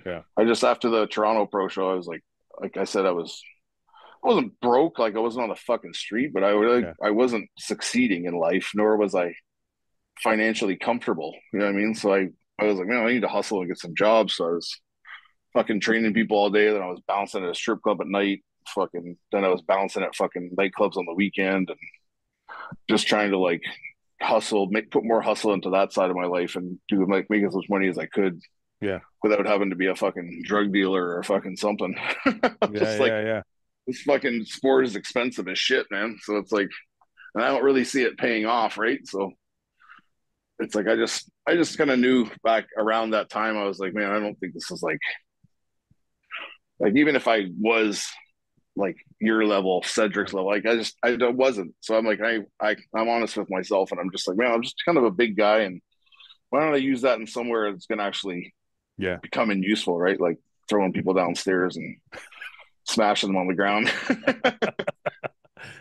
And yeah, I just after the Toronto Pro show, I was like, like I said, I was, I wasn't broke, like I wasn't on the fucking street, but I really, yeah. I wasn't succeeding in life, nor was I financially comfortable. You know what I mean? So I. I was like, man, I need to hustle and get some jobs. So I was fucking training people all day. Then I was bouncing at a strip club at night. Fucking, then I was bouncing at fucking nightclubs on the weekend and just trying to like hustle, make put more hustle into that side of my life and do like make as much money as I could. Yeah, without having to be a fucking drug dealer or fucking something. Just yeah, like, yeah, yeah. This fucking sport is expensive as shit, man. So it's like, and I don't really see it paying off, right? So. It's like I just I just kind of knew back around that time I was like, man, I don't think this is like like even if I was like your level, Cedric's level, like I just I wasn't. So I'm like I, I I'm honest with myself and I'm just like, man, I'm just kind of a big guy and why don't I use that in somewhere that's gonna actually yeah becoming useful, right? Like throwing people downstairs and smashing them on the ground.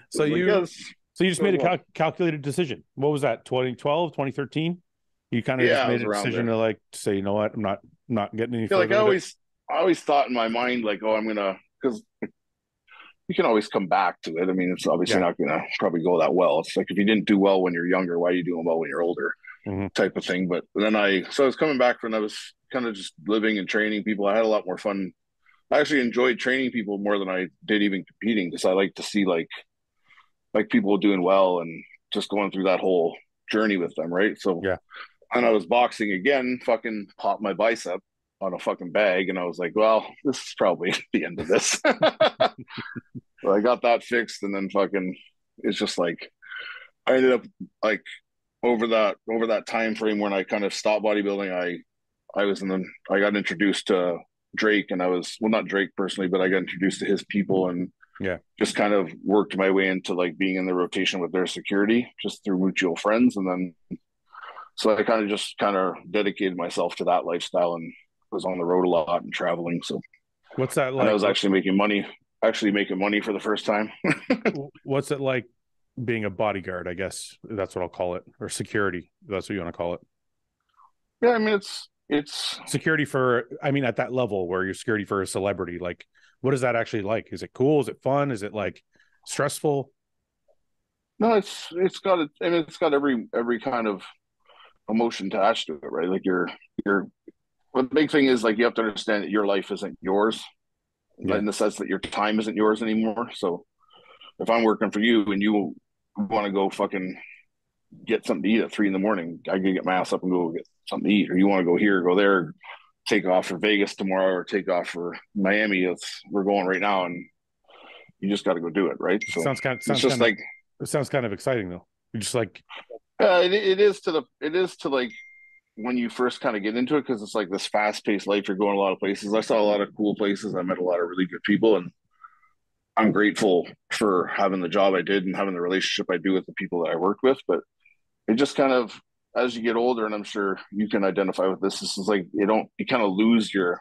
So you like, yes. So you just made a cal- calculated decision. What was that, twenty twelve, twenty thirteen? You kind of yeah, just made a decision there. To like say, you know what, I'm not I'm not getting any yeah, further. Like I always, I always thought in my mind, like, oh, I'm going to, because you can always come back to it. I mean, it's obviously yeah. not going to probably go that well. It's like if you didn't do well when you're younger, why are you doing well when you're older mm-hmm. type of thing. But then I, so I was coming back when I was kind of just living and training people. I had a lot more fun. I actually enjoyed training people more than I did even competing because I like to see like, like people doing well and just going through that whole journey with them. Right. So, yeah. And I was boxing again, fucking popped my bicep on a fucking bag. And I was like, well, this is probably the end of this. So I got that fixed. And then fucking, it's just like, I ended up like over that, over that time frame when I kind of stopped bodybuilding, I, I was in the, I got introduced to Drake and I was, well, not Drake personally, but I got introduced to his people and, yeah, just kind of worked my way into like being in the rotation with their security just through mutual friends. And then So I kind of just kind of dedicated myself to that lifestyle and was on the road a lot and traveling. So what's that like? And I was actually making money, actually making money for the first time. What's it like being a bodyguard? I guess that's what I'll call it, or security. That's what you want to call it. Yeah. I mean, it's, it's security for, I mean, at that level where you're security for a celebrity, like what is that actually like? Is it cool? Is it fun? Is it like stressful? No, it's, it's got, a, I mean, it's got every, every kind of emotion attached to it, right? Like you're, you're, well, the big thing is like, you have to understand that your life isn't yours, yeah, in the sense that your time isn't yours anymore. So if I'm working for you and you want to go fucking get something to eat at three in the morning, I can get my ass up and go get something to eat. Or you want to go here, go there, take off for Vegas tomorrow or take off for Miami. It's, we're going right now and you just got to go do it. Right. So it sounds kind of, sounds it's just kind of, like, it sounds kind of exciting though. You're just like, uh, it, it is to the, it is to like, when you first kind of get into it, because it's like this fast-paced life, you're going a lot of places. I saw a lot of cool places. I met a lot of really good people, and I'm grateful for having the job I did and having the relationship I do with the people that I worked with. But it just kind of, as you get older, and I'm sure you can identify with this, this is like you don't, you kind of lose your,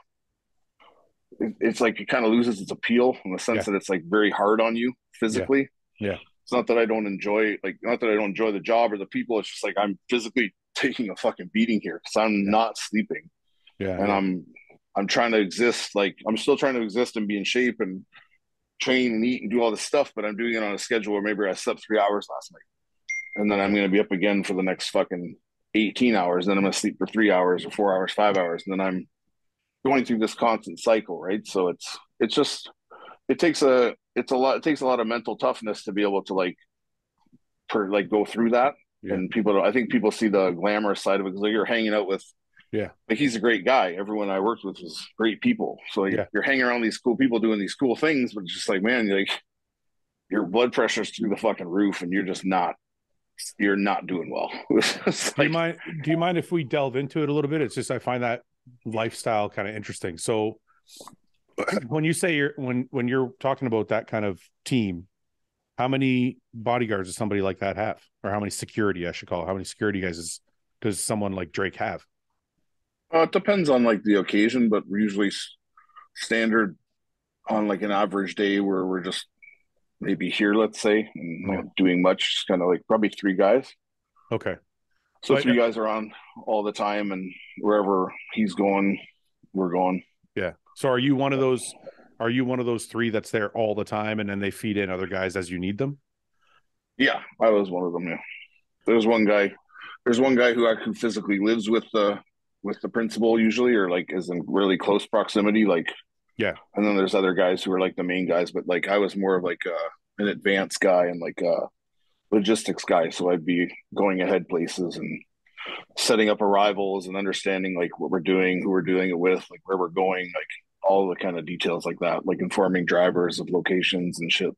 it, it's like it kind of loses its appeal in the sense yeah. that it's like very hard on you physically. Yeah. yeah. It's not that I don't enjoy, like, not that I don't enjoy the job or the people. It's just like I'm physically taking a fucking beating here because I'm yeah. not sleeping. Yeah. And yeah. I'm I'm trying to exist, like I'm still trying to exist and be in shape and train and eat and do all this stuff, but I'm doing it on a schedule where maybe I slept three hours last night. And then I'm gonna be up again for the next fucking eighteen hours. Then I'm gonna sleep for three hours or four hours, five hours. And then I'm going through this constant cycle, right? So it's it's just it takes a it's a lot it takes a lot of mental toughness to be able to like per like go through that. Yeah. And people don't, I think people see the glamorous side of it because like you're hanging out with, yeah, like he's a great guy. Everyone I worked with was great people. So like yeah. you're hanging around these cool people doing these cool things, but it's just like, man, like your blood pressure's through the fucking roof and you're just not, you're not doing well. Like, do you mind, do you mind if we delve into it a little bit? It's just, I find that lifestyle kind of interesting. So when you say you're, when, when you're talking about that kind of team, how many bodyguards does somebody like that have? Or how many security, I should call it. How many security guys is, does someone like Drake have? Uh, it depends on like the occasion, but we're usually standard on like an average day where we're just maybe here, let's say, and yeah. not doing much. Just kind of like probably three guys. Okay. So but, three guys are on all the time and wherever he's going, we're going. Yeah. So are you one of those... Are you one of those three that's there all the time and then they feed in other guys as you need them? Yeah, I was one of them. Yeah. There's one guy, there's one guy who actually physically lives with the, with the principal usually, or like is in really close proximity. Like, yeah. And then there's other guys who are like the main guys, but like, I was more of like a, an advanced guy and like a logistics guy. So I'd be going ahead places and setting up arrivals and understanding like what we're doing, who we're doing it with, like where we're going, like, all the kind of details like that, like informing drivers of locations and shit.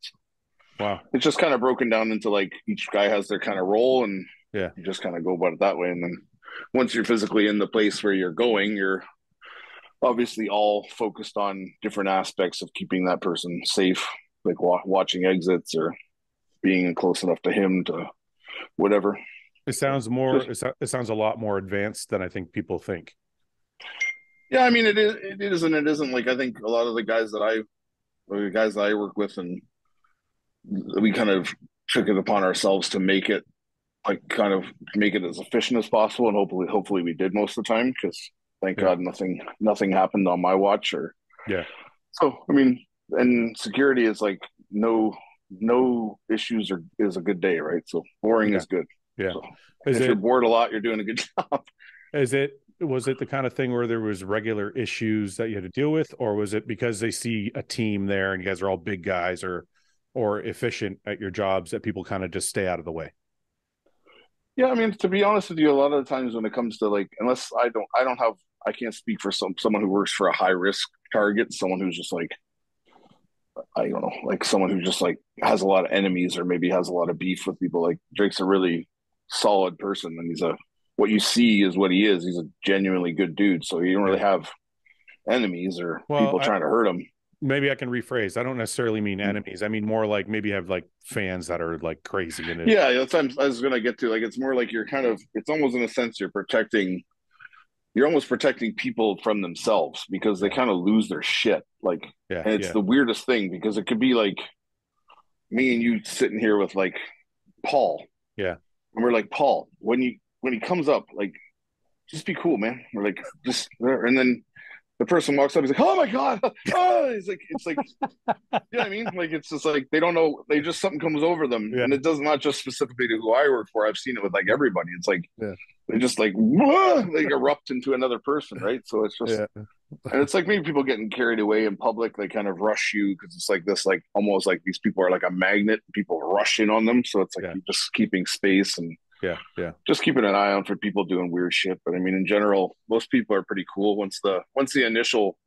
Wow. It's just kind of broken down into like each guy has their kind of role and yeah, you just kind of go about it that way. And then once you're physically in the place where you're going, you're obviously all focused on different aspects of keeping that person safe, like wa watching exits or being close enough to him to whatever. It sounds more, it sounds a lot more advanced than I think people think. Yeah, I mean, it is, it is and it isn't. Like, I think a lot of the guys that I, the guys that I work with, and we kind of took it upon ourselves to make it, like, kind of make it as efficient as possible, and hopefully, hopefully, we did most of the time. Because thank yeah. God, nothing, nothing happened on my watch. Or yeah. So I mean, and security is like no, no issues are is a good day, right? So boring yeah. is good. Yeah. So is if it, you're bored a lot, you're doing a good job. Is it? Was it the kind of thing where there was regular issues that you had to deal with, or was it because they see a team there and you guys are all big guys or, or efficient at your jobs that people kind of just stay out of the way? Yeah. I mean, to be honest with you, a lot of the times when it comes to like, unless I don't, I don't have, I can't speak for some, someone who works for a high risk target, someone who's just like, I don't know, like someone who just like has a lot of enemies or maybe has a lot of beef with people. Like Drake's a really solid person and he's a, what you see is what he is. He's a genuinely good dude. So you don't really have enemies or well, people trying I, to hurt him. maybe I can rephrase. I don't necessarily mean enemies. I mean more like maybe you have like fans that are like crazy in it. Yeah, that's what I was going to get to. Like, it's more like you're kind of, it's almost in a sense you're protecting, you're almost protecting people from themselves because they kind of lose their shit. Like, yeah, and it's yeah. the weirdest thing because it could be like me and you sitting here with like Paul. Yeah. And we're like, Paul, when you, when he comes up, like, just be cool, man. We're like, just, and then the person walks up, he's like, oh my God. Oh, it's like, it's like, you know what I mean? Like, it's just like, they don't know. They just, something comes over them. Yeah. And it does not just specifically to who I work for. I've seen it with like everybody. It's like, yeah. they just like, whoa, they erupt into another person. Right. So it's just, yeah. and it's like maybe people getting carried away in public. They kind of rush you. Cause it's like this, like almost like these people are like a magnet, people rush in on them. So it's like, yeah. you're just keeping space and, yeah, yeah. just keeping an eye on for people doing weird shit. But I mean, in general, most people are pretty cool. Once the once the initial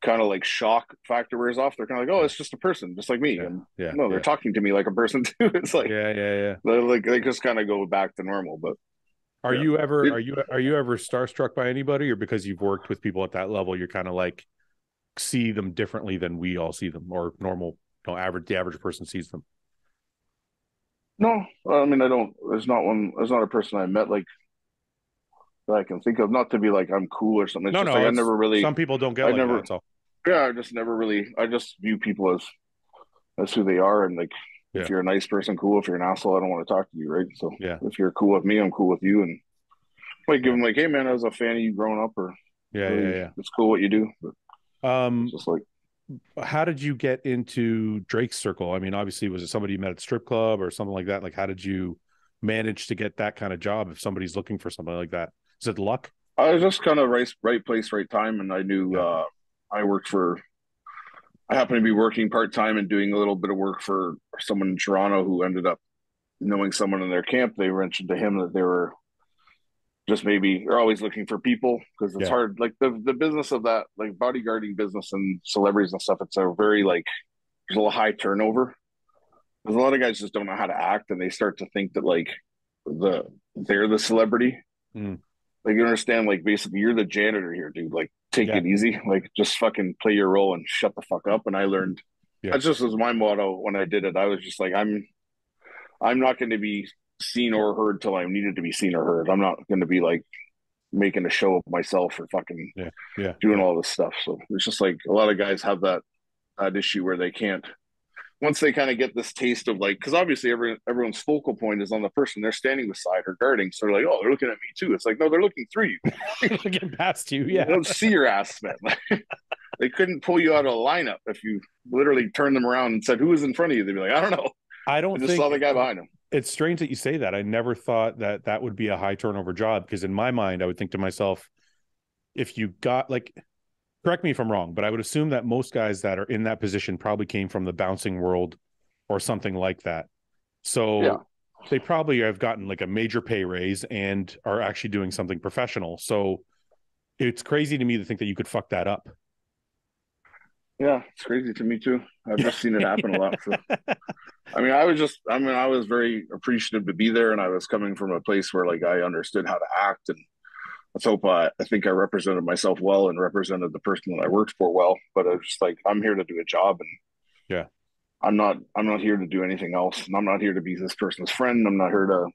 kind of like shock factor wears off, they're kind of like, oh, it's just a person, just like me. Yeah, and yeah, no, they're yeah. talking to me like a person too. It's like, yeah, yeah, yeah. They're like, they just kind of go back to normal. But are yeah. you ever are you are you ever starstruck by anybody, or because you've worked with people at that level, you're kind of like see them differently than we all see them, or normal, you know, average the average person sees them? No, I mean, I don't, there's not one, there's not a person I met like that I can think of, not to be like, I'm cool or something. It's no, no, like, I never really, some people don't get I like never, that, so. Yeah, I just never really, I just view people as, as who they are. And like, yeah. if you're a nice person, cool. If you're an asshole, I don't want to talk to you, right? So yeah. if you're cool with me, I'm cool with you. And I might give them like, hey man, I was a fan of you growing up, or yeah, hey, yeah, yeah, it's cool what you do. But um, just like, how did you get into Drake's circle? I mean, obviously, was it somebody you met at strip club or something like that? Like, how did you manage to get that kind of job if somebody's looking for something like that? Is it luck? I was just kind of right, right place, right time. And I knew yeah. uh, I worked for, I happened to be working part-time and doing a little bit of work for someone in Toronto who ended up knowing someone in their camp. They mentioned to him that they were just maybe they're always looking for people because it's yeah. hard. Like the, the business of that, like bodyguarding business and celebrities and stuff, it's a very like, there's a little high turnover. There's a lot of guys just don't know how to act, and they start to think that like the, they're the celebrity. Mm. Like, you understand, like basically you're the janitor here, dude, like take yeah. it easy. Like just fucking play your role and shut the fuck up. And I learned, yeah. that just was my motto when I did it. I was just like, I'm, I'm not going to be seen or heard till I needed to be seen or heard. I'm not going to be like making a show of myself or fucking yeah, yeah, doing yeah. all this stuff. So it's just like a lot of guys have that, that issue where they can't, once they kind of get this taste of like, because obviously every, everyone's focal point is on the person they're standing beside or guarding. So they're like, oh, they're looking at me too. It's like, no, they're looking through you. They're looking past you. Yeah. They don't see your ass, man. They couldn't pull you out of a lineup if you literally turned them around and said, who was in front of you? They'd be like, I don't know. I don't I just think... saw the guy behind him. It's strange that you say that. I never thought that that would be a high turnover job, because in my mind, I would think to myself, if you got like, correct me if I'm wrong, but I would assume that most guys that are in that position probably came from the bouncing world or something like that. So yeah. they probably have gotten like a major pay raise and are actually doing something professional. So it's crazy to me to think that you could fuck that up. Yeah, it's crazy to me too. I've just seen it happen a lot. So. I mean, I was just, I mean, I was very appreciative to be there, and I was coming from a place where like I understood how to act, and let's hope I, I think I represented myself well and represented the person that I worked for well. But I was just like, I'm here to do a job, and yeah, I'm not, I'm not here to do anything else, and I'm not here to be this person's friend. I'm not here to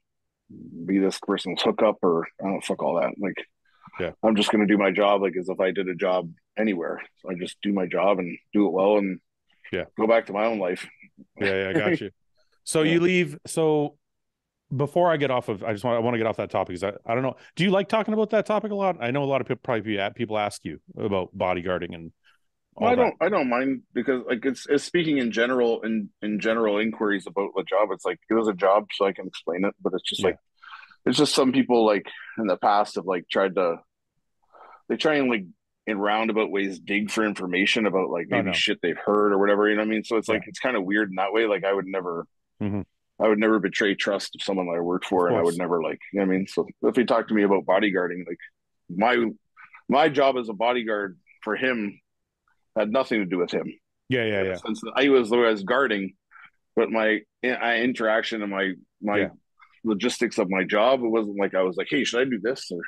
be this person's hookup, or I don't fuck all that. Like, yeah, I'm just gonna do my job, like as if I did a job anywhere. So I just do my job and do it well, and yeah, go back to my own life. Yeah, yeah, I got you. So yeah. you leave. So before I get off of, I just want I want to get off that topic, because I, I don't know. Do you like talking about that topic a lot? I know a lot of people probably people ask you about bodyguarding and. All well, I don't. That. I don't mind, because like it's, it's speaking in general in in general inquiries about the job. It's like it was a job, so I can explain it. But it's just yeah. like it's just some people like in the past have like tried to. They try and like. in roundabout ways dig for information about like maybe oh, no. shit they've heard or whatever, you know what I mean? So it's yeah. like it's kind of weird in that way. Like I would never mm-hmm. I would never betray trust of someone that I worked for, and I would never like, you know what I mean? So if he talked to me about bodyguarding, like my my job as a bodyguard for him had nothing to do with him. Yeah, yeah, yeah. Since I was I was guarding, but my I, interaction and my my yeah. logistics of my job, it wasn't like I was like, hey, should I do this? Or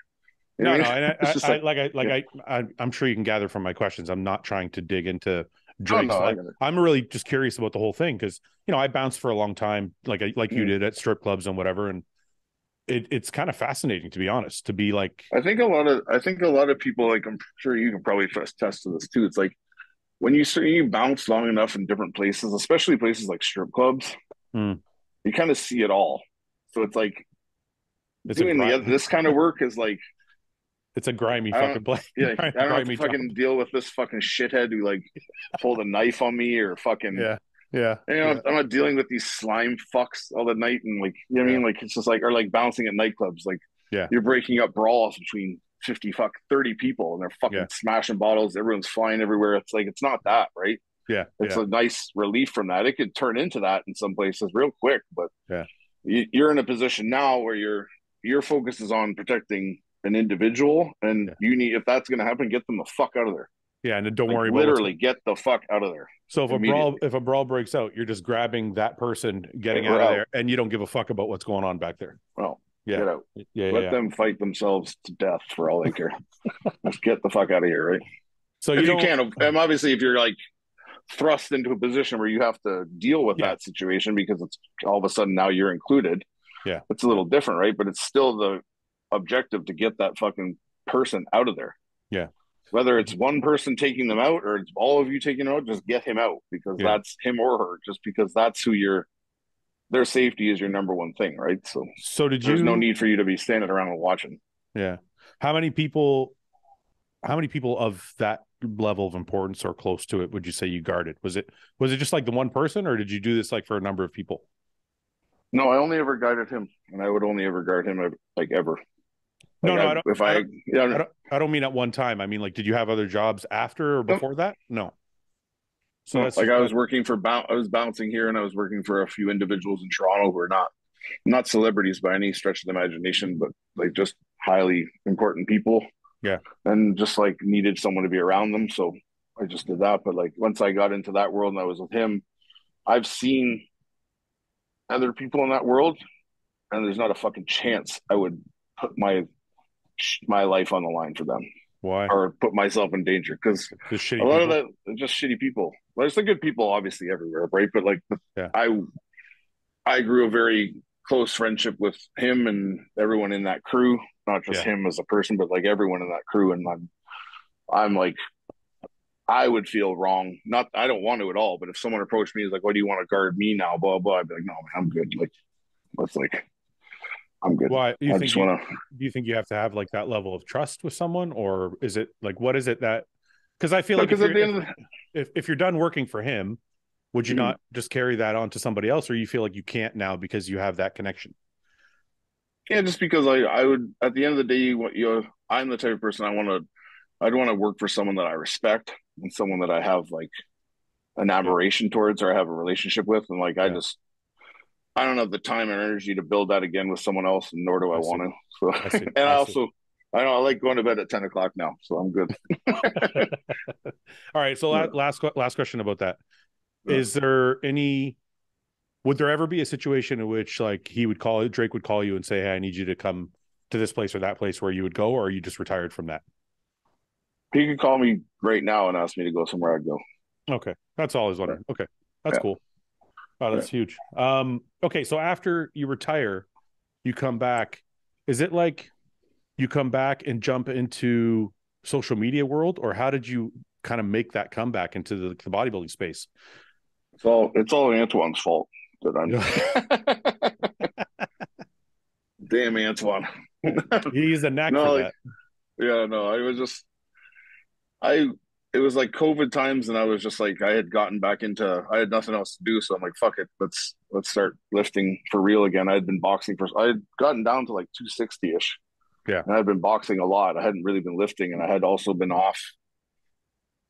No, no, and I, I, like, I, like, yeah. I, I, I'm sure you can gather from my questions, I'm not trying to dig into Drake's. Oh, no, like, I'm really just curious about the whole thing because, you know, I bounced for a long time, like like mm. you did, at strip clubs and whatever, and it, it's kind of fascinating, to be honest, to be like. I think a lot of I think a lot of people, like, I'm sure you can probably attest to this too. It's like when you you bounce long enough in different places, especially places like strip clubs, mm. you kind of see it all. So it's like it's doing the, this kind of work is like. It's a grimy fucking play. Yeah, I don't have to fucking job. deal with this fucking shithead who like pulled a knife on me or fucking yeah, yeah. You know, yeah. I'm not dealing with these slime fucks all the night and like you know what yeah. I mean. Like it's just like or like bouncing at nightclubs. Like yeah, you're breaking up brawls between fifty fuck thirty people and they're fucking yeah. smashing bottles. Everyone's flying everywhere. It's like it's not that right. Yeah, it's yeah. a nice relief from that. It could turn into that in some places real quick, but yeah, you, you're in a position now where your your focus is on protecting an individual, and yeah. you need, if that's going to happen, get them the fuck out of there. Yeah, and don't like, worry about literally get the fuck out of there. So if a brawl if a brawl breaks out, you're just grabbing that person, getting out, out of there, and you don't give a fuck about what's going on back there. Well, yeah, get out. Yeah, let yeah, them yeah. fight themselves to death for all they care. Just get the fuck out of here, right? So if you, you can't, and obviously, if you're like thrust into a position where you have to deal with yeah. that situation because it's all of a sudden now you're included. Yeah, it's a little different, right? But it's still the objective to get that fucking person out of there. Yeah, whether it's one person taking them out or it's all of you taking them out, just get him out because yeah. that's him or her. Just because that's who your their safety is your number one thing, right? So, so did you? There's no need for you to be standing around and watching. Yeah. How many people? How many people of that level of importance or close to it would you say you guarded? Was it was it just like the one person, or did you do this like for a number of people? No, I only ever guarded him, and I would only ever guard him like ever. Like no, no, I, I don't, if I, I, don't, yeah, I, don't, I don't mean at one time. I mean, like, did you have other jobs after or before no. that? No. So no, that's like just, I was working for, I was bouncing here, and I was working for a few individuals in Toronto who are not, not celebrities by any stretch of the imagination, but like just highly important people. Yeah. And just like needed someone to be around them. So I just did that. But like, once I got into that world and I was with him, I've seen other people in that world, and there's not a fucking chance I would put my, my life on the line for them. Why? Or put myself in danger, because a lot people. of that just shitty people. Well, there's the good people obviously everywhere, right? But like yeah. I I grew a very close friendship with him and everyone in that crew, not just yeah. him as a person, but like everyone in that crew. And I'm I'm like, I would feel wrong. Not I don't want to at all, but if someone approached me is like, what do you want to guard me now, blah blah, I'd be like, no man, I'm good. Like that's like I'm good. Why do you I think you, wanna... do you think you have to have like that level of trust with someone, or is it like what is it that? Because I feel no, like if you're, the... if, if you're done working for him, would you mm-hmm. not just carry that on to somebody else, or you feel like you can't now because you have that connection? Yeah, just because I I would at the end of the day, you you I'm the type of person I want to I'd want to work for someone that I respect and someone that I have like an admiration towards or I have a relationship with, and like yeah. I just. I don't have the time and energy to build that again with someone else, and nor do I, I want to. So, I and I, I also, I know I like going to bed at ten o'clock now, so I'm good. All right. So yeah. last last question about that: yeah. Is there any? Would there ever be a situation in which like he would call Drake would call you and say, "Hey, I need you to come to this place or that place," where you would go, or are you just retired from that? He could call me right now and ask me to go somewhere. I'd go. Okay, that's all I was wondering. Okay, that's yeah. cool. Wow, that's huge. Um, okay, so after you retire, you come back. Is it like you come back and jump into social media world, or how did you kind of make that comeback into the, the bodybuilding space? It's all it's all Antoine's fault that I'm. Damn Antoine. He's a knack no, for like, that. Yeah, no, I was just I. It was like COVID times, and I was just like, I had gotten back into, I had nothing else to do. So I'm like, fuck it. Let's, let's start lifting for real again. I had been boxing for, I had gotten down to like two sixty ish. Yeah. And I'd been boxing a lot. I hadn't really been lifting, and I had also been off.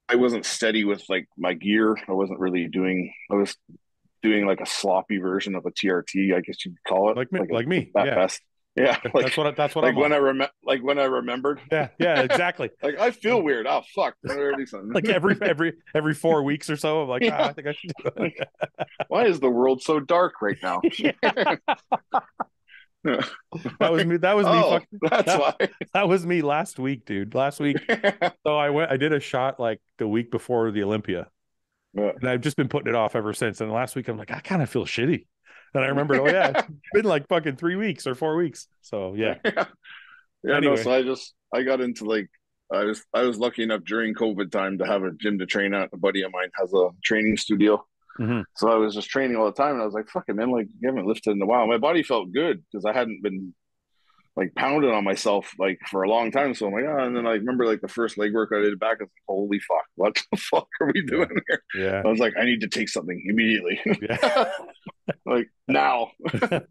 I wasn't steady with like my gear. I wasn't really doing, I was doing like a sloppy version of a T R T, I guess you'd call it. Like me, like, like me. That yeah. best. Yeah, like, that's what that's what like I'm when on. I remember, like when I remembered. Yeah, yeah, exactly. Like I feel weird. Oh fuck! Like every every every four weeks or so, I'm like, yeah. ah, I think I should do it. Why is the world so dark right now? Yeah. That was me. That was oh, me. Fucking, that's that, why. That was me last week, dude. Last week. So I went. I did a shot like the week before the Olympia, Yeah. And I've just been putting it off ever since. And last week I'm like, I kind of feel shitty. And I remembered, oh yeah, it's been like fucking three weeks or four weeks. So yeah. Yeah, yeah anyway. No, so I just, I got into like, I was, I was lucky enough during COVID time to have a gym to train at. A buddy of mine has a training studio. Mm-hmm. So I was just training all the time. And I was like, fuck it, man, like you haven't lifted in a while. My body felt good because I hadn't been like pounding on myself like for a long time. So I'm like, oh, and then I remember like the first leg work I did back, I was like, holy fuck, what the fuck are we doing here? Yeah. I was like, I need to take something immediately. Yeah. Like now. I'm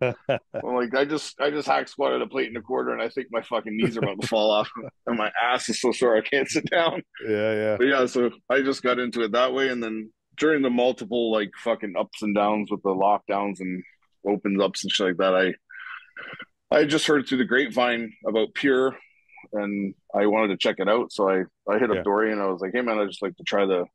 like, I just I just hack squatted a plate and a quarter and I think my fucking knees are about to fall off and my ass is so sore I can't sit down. Yeah, yeah. But yeah, so I just got into it that way, and then during the multiple like fucking ups and downs with the lockdowns and opens ups and shit like that, I I just heard through the grapevine about Pure and I wanted to check it out. So I, I hit yeah. up Dory and I was like, hey man, I just like to try the,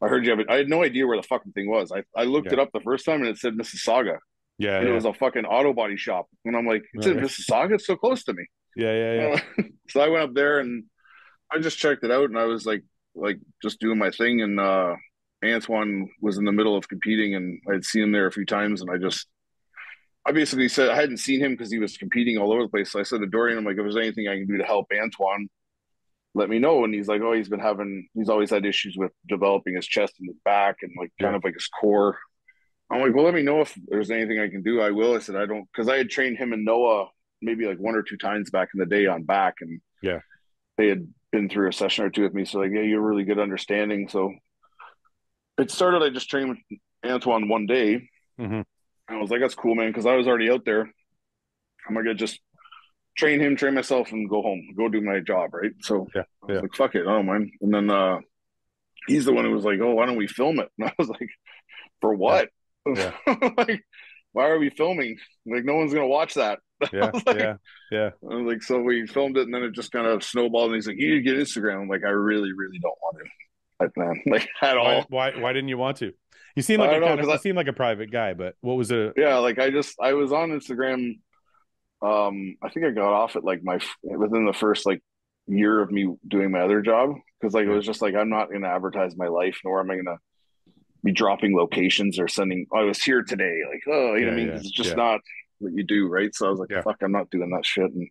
I heard you have it. I had no idea where the fucking thing was. I, I looked yeah. it up the first time and it said Mississauga. Yeah. And yeah. it was a fucking auto body shop. And I'm like, it's right. in Mississauga. It's so close to me. Yeah. Yeah. yeah. So I went up there and I just checked it out and I was like, like just doing my thing. And, uh, Antoine was in the middle of competing and I'd seen him there a few times and I just, I basically said I hadn't seen him because he was competing all over the place. So I said to Dorian, I'm like, if there's anything I can do to help Antoine, let me know. And he's like, oh, he's been having, he's always had issues with developing his chest and his back and like kind yeah. of like his core. I'm like, well, let me know if there's anything I can do. I will. I said, I don't, because I had trained him and Noah maybe like one or two times back in the day on back. And yeah, they had been through a session or two with me. So like, yeah, you're really good understanding. So it started, I just trained with Antoine one day. Mm-hmm. I was like, that's cool, man, because I was already out there. I'm going to just train him, train myself, and go home, go do my job, right? So yeah, I was yeah. like, fuck it, I don't mind. And then uh, he's the one who was like, oh, why don't we film it? And I was like, for what? Yeah. Like, why are we filming? Like, no one's going to watch that. Yeah, like, yeah, yeah. I was like, so we filmed it, and then it just kind of snowballed, and he's like, you need to get Instagram. I'm like, I really, really don't want to. Man, like at why, all why why didn't you want to? You seem like a, know, kind of, I, you seem like a private guy, but what was it? Yeah, like I just I was on Instagram. um I think I got off at like my within the first like year of me doing my other job, because like it was just like I'm not gonna advertise my life, nor am I gonna be dropping locations or sending oh, I was here today, like oh you yeah, know what I mean yeah, it's just yeah. not what you do, right? So I was like yeah. fuck, I'm not doing that shit. And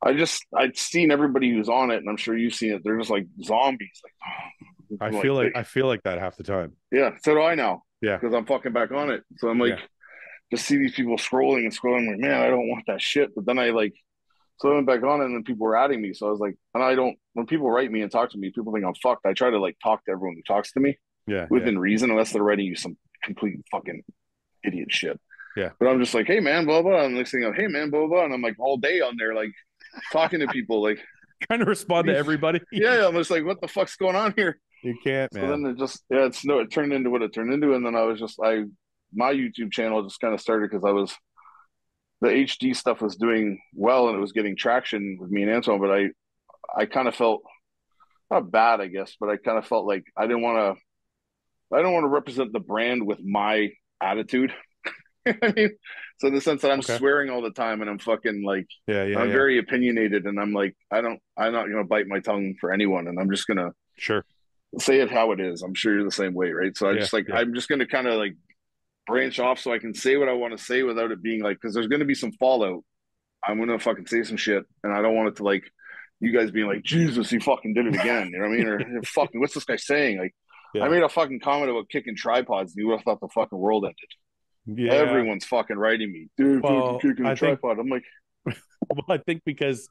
I just I'd seen everybody who's on it, and I'm sure you've seen it, they're just like zombies, like oh. I like, feel like I feel like that half the time. Yeah, so do I now. Yeah, because I'm fucking back on it. So I'm like, yeah. just see these people scrolling and scrolling. I'm like, man, I don't want that shit. But then I like, so I went back on it, and then people were adding me. So I was like, and I don't. When people write me and talk to me, people think I'm fucked. I try to like talk to everyone who talks to me. Yeah, within yeah. reason, unless they're writing you some complete fucking idiot shit. Yeah, but I'm just like, hey man, blah blah. And the next thing I'm, hey man, blah blah. And I'm like all day on there, like talking to people, like trying to respond to everybody. Yeah, I'm just like, what the fuck's going on here? You can't, man. So then it just, yeah, it's no, it turned into what it turned into. And then I was just, I, my YouTube channel just kind of started because I was, the H D stuff was doing well and it was getting traction with me and Antoine, but I, I kind of felt not bad, I guess, but I kind of felt like I didn't want to, I don't want to represent the brand with my attitude. I mean, so in the sense that I'm okay. swearing all the time and I'm fucking like, yeah, yeah, I'm yeah. very opinionated and I'm like, I don't, I'm not going to bite my tongue for anyone. And I'm just going to, sure. say it how it is. I'm sure you're the same way, right? So I yeah, just like yeah. I'm just going to kind of like branch off so I can say what I want to say without it being like, because there's going to be some fallout. I'm going to fucking say some shit, and I don't want it to like you guys being like, Jesus, he fucking did it again. You know what I mean? Or fucking what's this guy saying? Like yeah. I made a fucking comment about kicking tripods, and you would have thought the fucking world ended. Yeah, everyone's fucking writing me, dude. Well, dude kicking a tripod. I'm like, well, I think because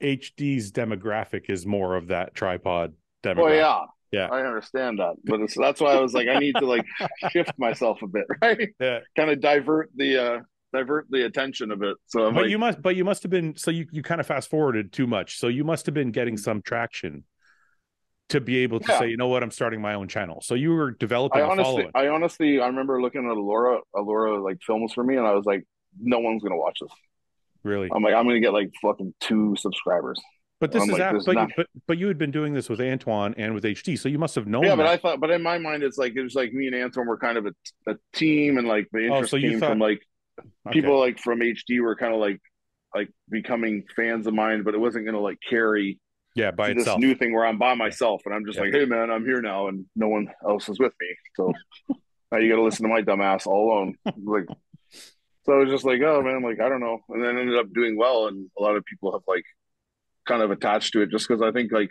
H D's demographic is more of that tripod demographic. Oh yeah. Yeah, I understand that, but it's, that's why I was like, I need to like shift myself a bit, right? Yeah, kind of divert the uh, divert the attention a bit. So, I'm but like, you must, but you must have been. So you you kind of fast forwarded too much. So you must have been getting some traction to be able to yeah. say, you know what, I'm starting my own channel. So you were developing. I honestly, a following. I honestly, I remember looking at Laura, Laura like films for me, and I was like, no one's gonna watch this. Really, I'm like, I'm gonna get like fucking two subscribers. But this I'm is like, after, but, not... you, but but you had been doing this with Antoine and with H D, so you must have known. Yeah, that. But I thought, but in my mind, it's like it was like me and Antoine were kind of a, a team, and like the interest oh, so came thought... from like people okay. like from H D were kind of like like becoming fans of mine, but it wasn't going to like carry Yeah, by this itself. New thing where I'm by myself and I'm just yeah. like, hey man, I'm here now and no one else is with me. So now you got to listen to my dumb ass all alone. Like, so I was just like, oh man, like, I don't know. And then ended up doing well. And a lot of people have like kind of attached to it just because I think like,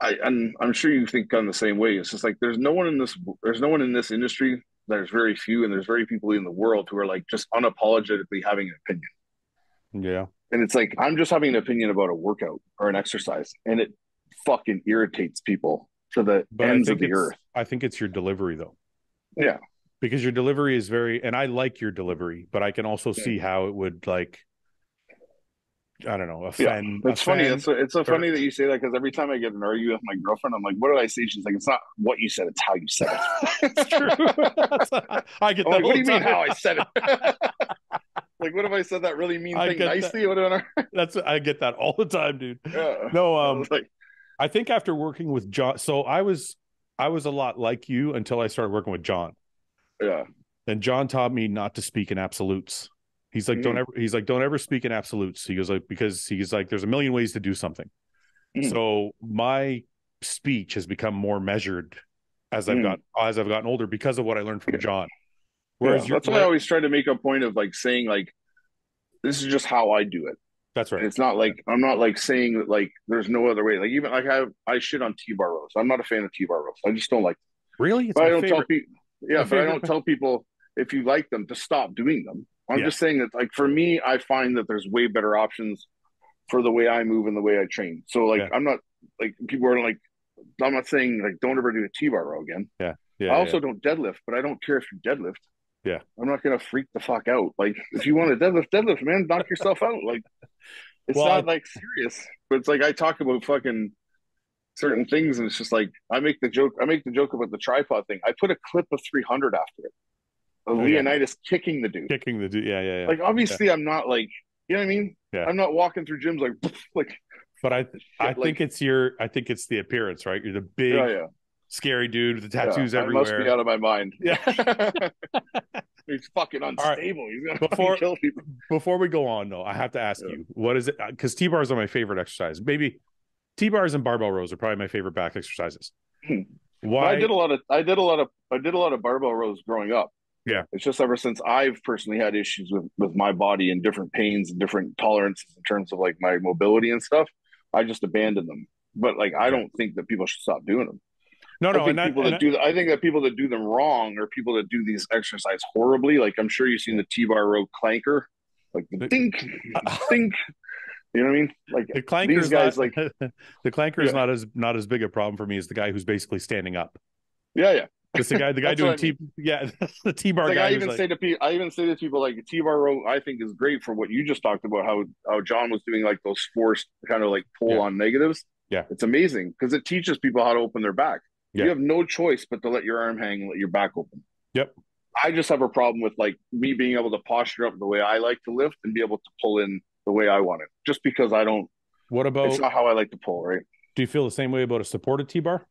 I, I'm, I'm sure you think I'm the same way. It's just like, there's no one in this, there's no one in this industry. There's very few, and there's very people in the world who are like just unapologetically having an opinion. Yeah. And it's like, I'm just having an opinion about a workout or an exercise, and it fucking irritates people to the but ends of the earth. I think it's your delivery though. Yeah. Because your delivery is very, and I like your delivery, but I can also yeah. see how it would like, I don't know, offend. Yeah. It's offend, funny. It's, it's so funny that you say that, because every time I get an argument with my girlfriend, I'm like, what did I say? She's like, it's not what you said, it's how you said it. It's true. I get that. Like, what do you mean how I said it? Like, what if I said that really mean thing nicely? That. What That's I get that all the time, dude. Yeah. No, um, I, like... I think after working with John, so I was, I was a lot like you until I started working with John. Yeah. And John taught me not to speak in absolutes. He's like, mm. don't ever. He's like, don't ever speak in absolutes. He goes like, because he's like, there's a million ways to do something. Mm. So my speech has become more measured as I've mm. got as I've gotten older because of what I learned from John. Whereas yeah, that's why I always try to make a point of like saying like, this is just how I do it. That's right. And it's not like, I'm not like saying that like, there's no other way. Like even like I, I shit on T-bar rows. I'm not a fan of T-bar rows. I just don't like them. Really? It's but I don't favorite. tell people. Yeah. My but favorite. I don't tell people if you like them to stop doing them. I'm yeah. just saying that like, for me, I find that there's way better options for the way I move and the way I train. So like, yeah. I'm not like people are like, I'm not saying like, don't ever do a T-bar row again. Yeah. yeah I also yeah. don't deadlift, but I don't care if you deadlift. Yeah, I'm not gonna freak the fuck out. Like, if you want to deadlift, deadlift, man, knock yourself out. Like, it's well, not like serious, but it's like I talk about fucking certain things, and it's just like I make the joke. I make the joke about the tripod thing. I put a clip of three hundred after it, of oh, Leonidas yeah. kicking the dude, kicking the dude. Yeah, yeah, yeah. Like, obviously, yeah. I'm not like, you know what I mean. Yeah, I'm not walking through gyms like, like. But I, shit, I think like, it's your. I think it's the appearance, right? You're the big. Oh, yeah. Scary dude with the tattoos yeah, everywhere. I must be out of my mind. Yeah. He's fucking unstable. Right. He's gonna before, kill people. Before we go on, though, I have to ask yeah. you, what is it? Because T-bars are my favorite exercise. Maybe T-bars and barbell rows are probably my favorite back exercises. Why? Well, I did a lot of, I did a lot of, I did a lot of barbell rows growing up. Yeah. It's just ever since I've personally had issues with with my body and different pains and different tolerances in terms of like my mobility and stuff, I just abandoned them. But like, I yeah. don't think that people should stop doing them. No, no, I think and people that, that and do. I think that people that do them wrong are people that do these exercises horribly. Like, I'm sure you've seen the T-bar row clanker, like the think, think. You know what I mean? Like the clanker is guys not, like the clanker yeah. is not as not as big a problem for me as the guy who's basically standing up. Yeah, yeah. It's the guy. The guy doing T. I mean. Yeah, the T-bar like guy. I even like, say to people, I even say to people like T-bar row. I think is great for what you just talked about. How how John was doing like those forced kind of like pull yeah. on negatives. Yeah, it's amazing because it teaches people how to open their back. Yeah. You have no choice but to let your arm hang and let your back open. Yep. I just have a problem with like me being able to posture up the way I like to lift and be able to pull in the way I want it. Just because I don't. What about? It's not how I like to pull, right? Do you feel the same way about a supported T-bar?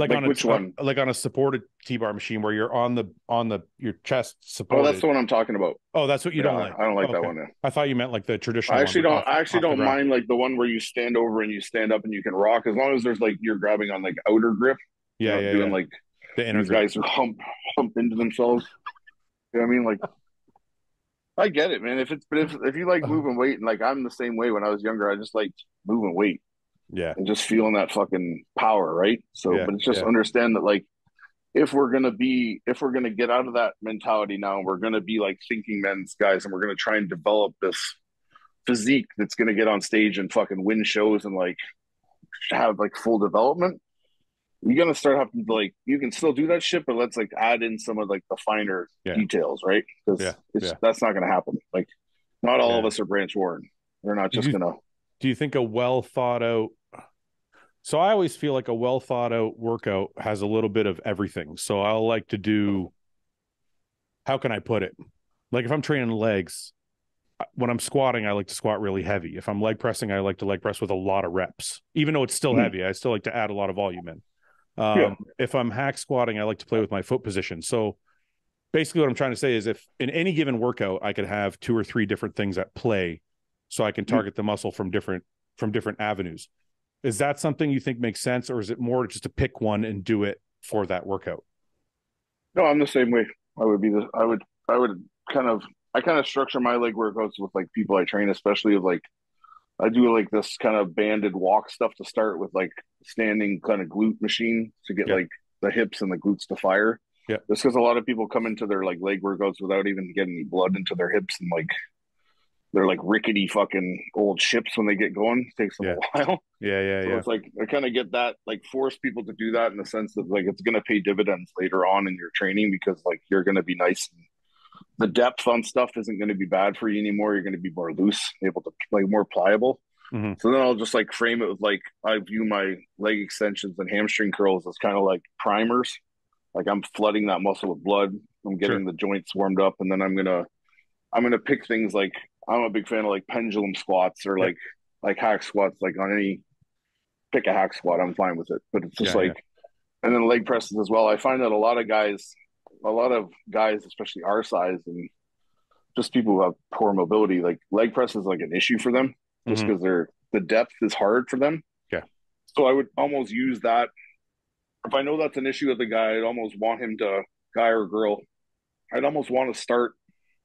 Like, like on which a, one? Like on a supported T-bar machine where you're on the on the your chest supported. Oh, that's the one I'm talking about. Oh, that's what you yeah, don't like. I don't like okay. that one. Then. I thought you meant like the traditional. I actually one, don't. Off, I actually don't mind like the one where you stand over and you stand up and you can rock as long as there's like you're grabbing on like outer grip. Yeah, you know, yeah, doing yeah. like the inner these grip. Guys who hump hump into themselves. You know what I mean? Like, I get it, man. If it's but if if you like moving weight and like I'm the same way when I was younger, I just like moving weight. Yeah. And just feeling that fucking power, right? So, yeah, but it's just yeah. understand that, like, if we're going to be, if we're going to get out of that mentality now, we're going to be like thinking men's guys and we're going to try and develop this physique that's going to get on stage and fucking win shows and like have like full development. You're going to start having to like, you can still do that shit, but let's like add in some of like the finer yeah. details, right? Because yeah. yeah. that's not going to happen. Like, not all yeah. of us are Branch Warren. We're not just going to. Do you think a well thought out, so I always feel like a well thought out workout has a little bit of everything. So I'll like to do, how can I put it? Like if I'm training legs, when I'm squatting, I like to squat really heavy. If I'm leg pressing, I like to leg press with a lot of reps, even though it's still mm. heavy. I still like to add a lot of volume in. Um, yeah. If I'm hack squatting, I like to play with my foot position. So basically what I'm trying to say is if in any given workout, I could have two or three different things at play so I can target mm. the muscle from different from different avenues. Is that something you think makes sense, or is it more just to pick one and do it for that workout? No, I'm the same way. I would be the, I would, I would kind of, I kind of structure my leg workouts with like people I train, especially with like, I do like this kind of banded walk stuff to start with, like standing kind of glute machine to get yeah. like the hips and the glutes to fire. Yeah. Just because a lot of people come into their like leg workouts without even getting any blood into their hips, and like they're like rickety fucking old ships when they get going. It takes them yeah. a while. Yeah, yeah, so yeah. It's like I kind of get that, like force people to do that in the sense that like it's going to pay dividends later on in your training, because like you're going to be nice. And the depth on stuff isn't going to be bad for you anymore. You're going to be more loose, able to like more pliable. Mm-hmm. So then I'll just like frame it with like, I view my leg extensions and hamstring curls as kind of like primers. Like I'm flooding that muscle with blood. I'm getting sure. the joints warmed up. And then I'm going to, I'm going to pick things like, I'm a big fan of like pendulum squats or like, yeah. like hack squats, like on any, pick a hack squat. I'm fine with it, but it's just yeah, like, yeah. and then leg presses as well. I find that a lot of guys, a lot of guys, especially our size and just people who have poor mobility, like leg press is like an issue for them just because mm-hmm. they're, the depth is hard for them. Yeah. So I would almost use that. If I know that's an issue with the guy, I'd almost want him to, guy or girl, I'd almost want to start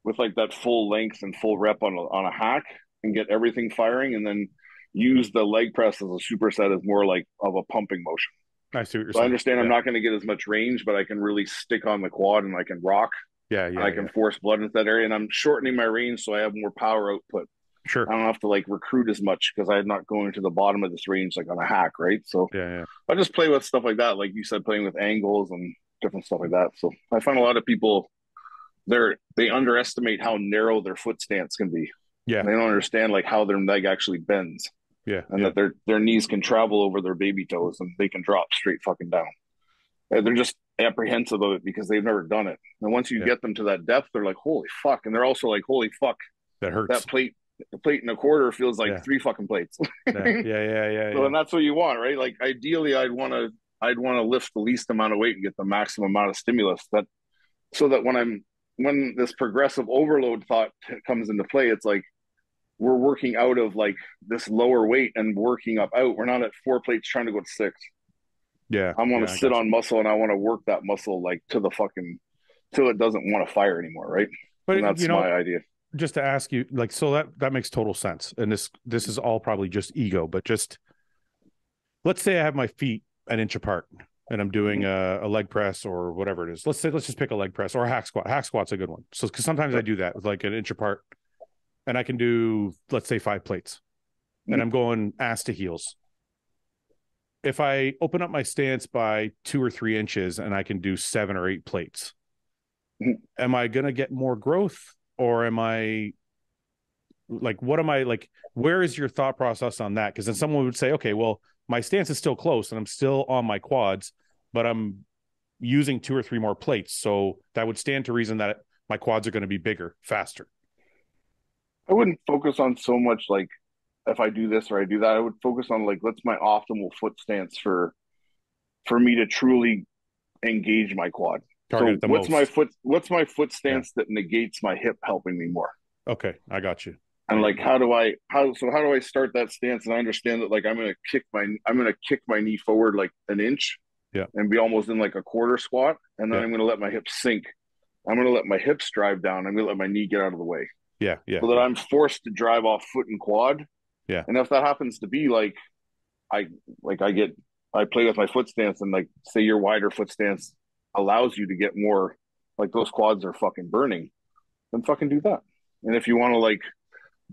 with like that full length and full rep on a, on a hack and get everything firing, and then use the leg press as a superset as more like of a pumping motion. I see what you're so saying. I understand yeah. I'm not going to get as much range, but I can really stick on the quad and I can rock. Yeah, yeah. I can yeah. force blood into that area, and I'm shortening my range so I have more power output. Sure. I don't have to like recruit as much because I'm not going to the bottom of this range like on a hack, right? So yeah, yeah. I just play with stuff like that, like you said, playing with angles and different stuff like that. So I find a lot of people, they're they underestimate how narrow their foot stance can be. Yeah. And they don't understand like how their leg actually bends. Yeah, and yeah. that their their knees can travel over their baby toes and they can drop straight fucking down. And they're just apprehensive of it because they've never done it. And once you yeah. get them to that depth, they're like, holy fuck. And they're also like, holy fuck, that hurts. That plate, the plate and a quarter feels like yeah. three fucking plates. yeah, yeah, yeah, yeah. So yeah. and that's what you want, right? Like ideally, I'd want to I'd want to lift the least amount of weight and get the maximum amount of stimulus. That so that when I'm when this progressive overload thought comes into play, it's like, we're working out of like this lower weight and working up out. We're not at four plates trying to go to six. Yeah. I want to yeah, sit on muscle and I want to work that muscle like to the fucking, till it doesn't want to fire anymore. Right. But and that's you know, my idea. Just to ask you like, so that, that makes total sense. And this, this is all probably just ego, but just let's say I have my feet an inch apart and I'm doing a, a leg press or whatever it is. Let's say, let's just pick a leg press or a hack squat. Hack squat's a good one. So, cause sometimes I do that with like an inch apart. And I can do, let's say, five plates. And I'm going ass to heels. If I open up my stance by two or three inches and I can do seven or eight plates, am I going to get more growth? Or am I, like, what am I, like, where is your thought process on that? Because then someone would say, okay, well, my stance is still close and I'm still on my quads, but I'm using two or three more plates. So that would stand to reason that my quads are going to be bigger, faster. I wouldn't focus on so much like if I do this or I do that. I would focus on like what's my optimal foot stance for for me to truly engage my quad. Target so what's most. my foot what's my foot stance yeah. that negates my hip helping me more? Okay, I got you. And like how do I how so how do I start that stance? And I understand that like I'm gonna kick my I'm gonna kick my knee forward like an inch yeah. and be almost in like a quarter squat, and then yeah. I'm gonna let my hips sink. I'm gonna let my hips drive down, I'm gonna let my knee get out of the way. Yeah, yeah. So that I'm forced to drive off foot and quad. Yeah. And if that happens to be like, I like I get, I play with my foot stance and like, say your wider foot stance allows you to get more, like those quads are fucking burning, then fucking do that. And if you want to like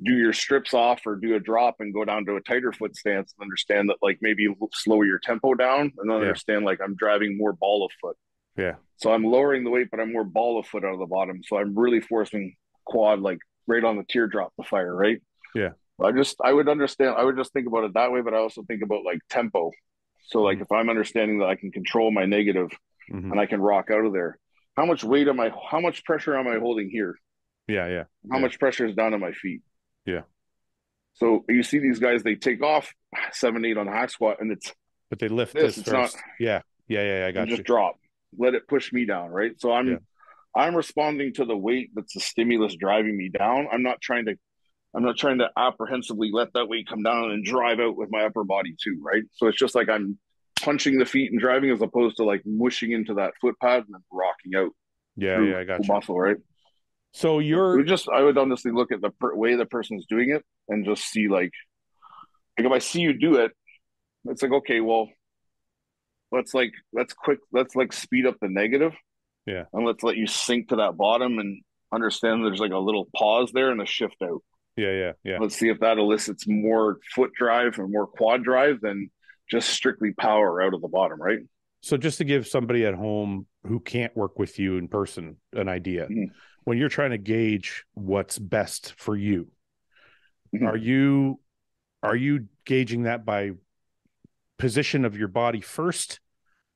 do your strips off or do a drop and go down to a tighter foot stance, understand that like maybe slow your tempo down and understand yeah. like I'm driving more ball of foot. Yeah. So I'm lowering the weight, but I'm more ball of foot out of the bottom. So I'm really forcing quad like right on the teardrop to fire, right? Yeah. I just, I would understand, I would just think about it that way, but I also think about like tempo. So like if I'm understanding that I can control my negative mm-hmm. and I can rock out of there, how much weight am I, how much pressure am I holding here? Yeah, yeah. How yeah. much pressure is down on my feet? Yeah. So you see these guys, they take off seven, eight on the hack squat and it's... But they lift this, this first. Not, yeah, yeah, yeah, yeah, I got you. Just drop. Let it push me down, right? So I'm... Yeah. I'm responding to the weight that's the stimulus driving me down. I'm not trying to I'm not trying to apprehensively let that weight come down and drive out with my upper body too, right? So it's just like I'm punching the feet and driving as opposed to like mushing into that foot pad and then rocking out. Yeah, yeah, I got you. Muscle, right? So you're we just, I would honestly look at the per way the person's doing it and just see like, like if I see you do it, it's like, okay, well, let's like, let's quick, let's like speed up the negative. Yeah. And let's let you sink to that bottom and understand there's like a little pause there and a shift out. Yeah, yeah, yeah. Let's see if that elicits more foot drive and more quad drive than just strictly power out of the bottom, right? So just to give somebody at home who can't work with you in person an idea, mm-hmm. when you're trying to gauge what's best for you, mm-hmm. are you are you gauging that by position of your body first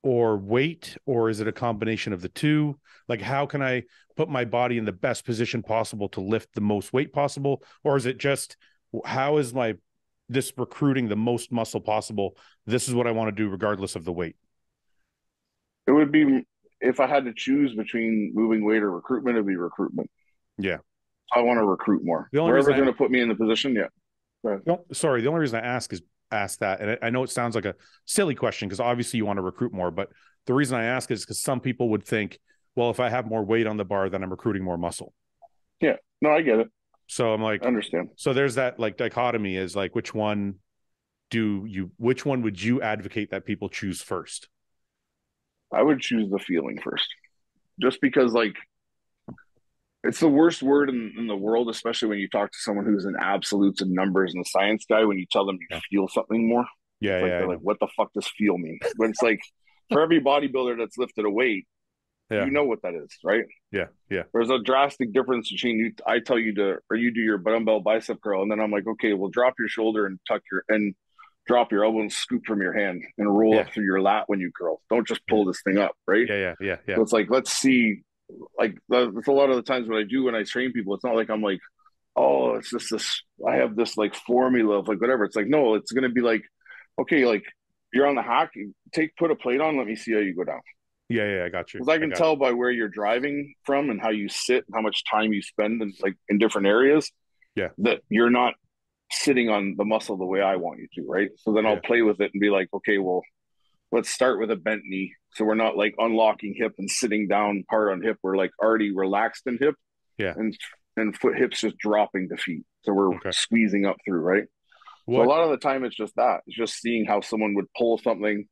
or weight, or is it a combination of the two? Like, how can I put my body in the best position possible to lift the most weight possible? Or is it just, how is my, this recruiting the most muscle possible? This is what I want to do regardless of the weight. It would be, if I had to choose between moving weight or recruitment, it'd be recruitment. Yeah. I want to recruit more. The only Wherever they're going to put me in the position. Yeah. No, sorry. The only reason I ask is ask that. And I know it sounds like a silly question because obviously you want to recruit more, but the reason I ask is because some people would think, well, if I have more weight on the bar, then I'm recruiting more muscle. Yeah, no, I get it. So I'm like, I understand. So there's that like dichotomy is like, which one do you, which one would you advocate that people choose first? I would choose the feeling first, just because like, it's the worst word in, in the world, especially when you talk to someone who's an absolutes and numbers and a science guy, when you tell them you yeah. feel something more. Yeah. It's like, yeah, they're like, what the fuck does feel mean? But it's like for every bodybuilder that's lifted a weight, yeah. you know what that is, right? Yeah, yeah. There's a drastic difference between you. I tell you to, or you do your dumbbell bicep curl, and then I'm like, okay, well, drop your shoulder and tuck your, and drop your elbow and scoop from your hand and roll yeah. up through your lat when you curl. Don't just pull this thing up, right? Yeah, yeah, yeah, yeah. So it's like, let's see, like, that's a lot of the times what I do when I train people. It's not like I'm like, oh, it's just this, I have this like formula of like whatever. It's like, no, it's going to be like, okay, like you're on the hack, take, put a plate on, let me see how you go down. Yeah, yeah, I got you. Because I can I tell you. by where you're driving from and how you sit and how much time you spend in, like, in different areas yeah. that you're not sitting on the muscle the way I want you to, right? So then yeah. I'll play with it and be like, okay, well, let's start with a bent knee. So we're not, like, unlocking hip and sitting down hard on hip. We're, like, already relaxed in hip. Yeah. And, and foot hips just dropping to feet. So we're okay. squeezing up through, right? What? So a lot of the time it's just that. It's just seeing how someone would pull something.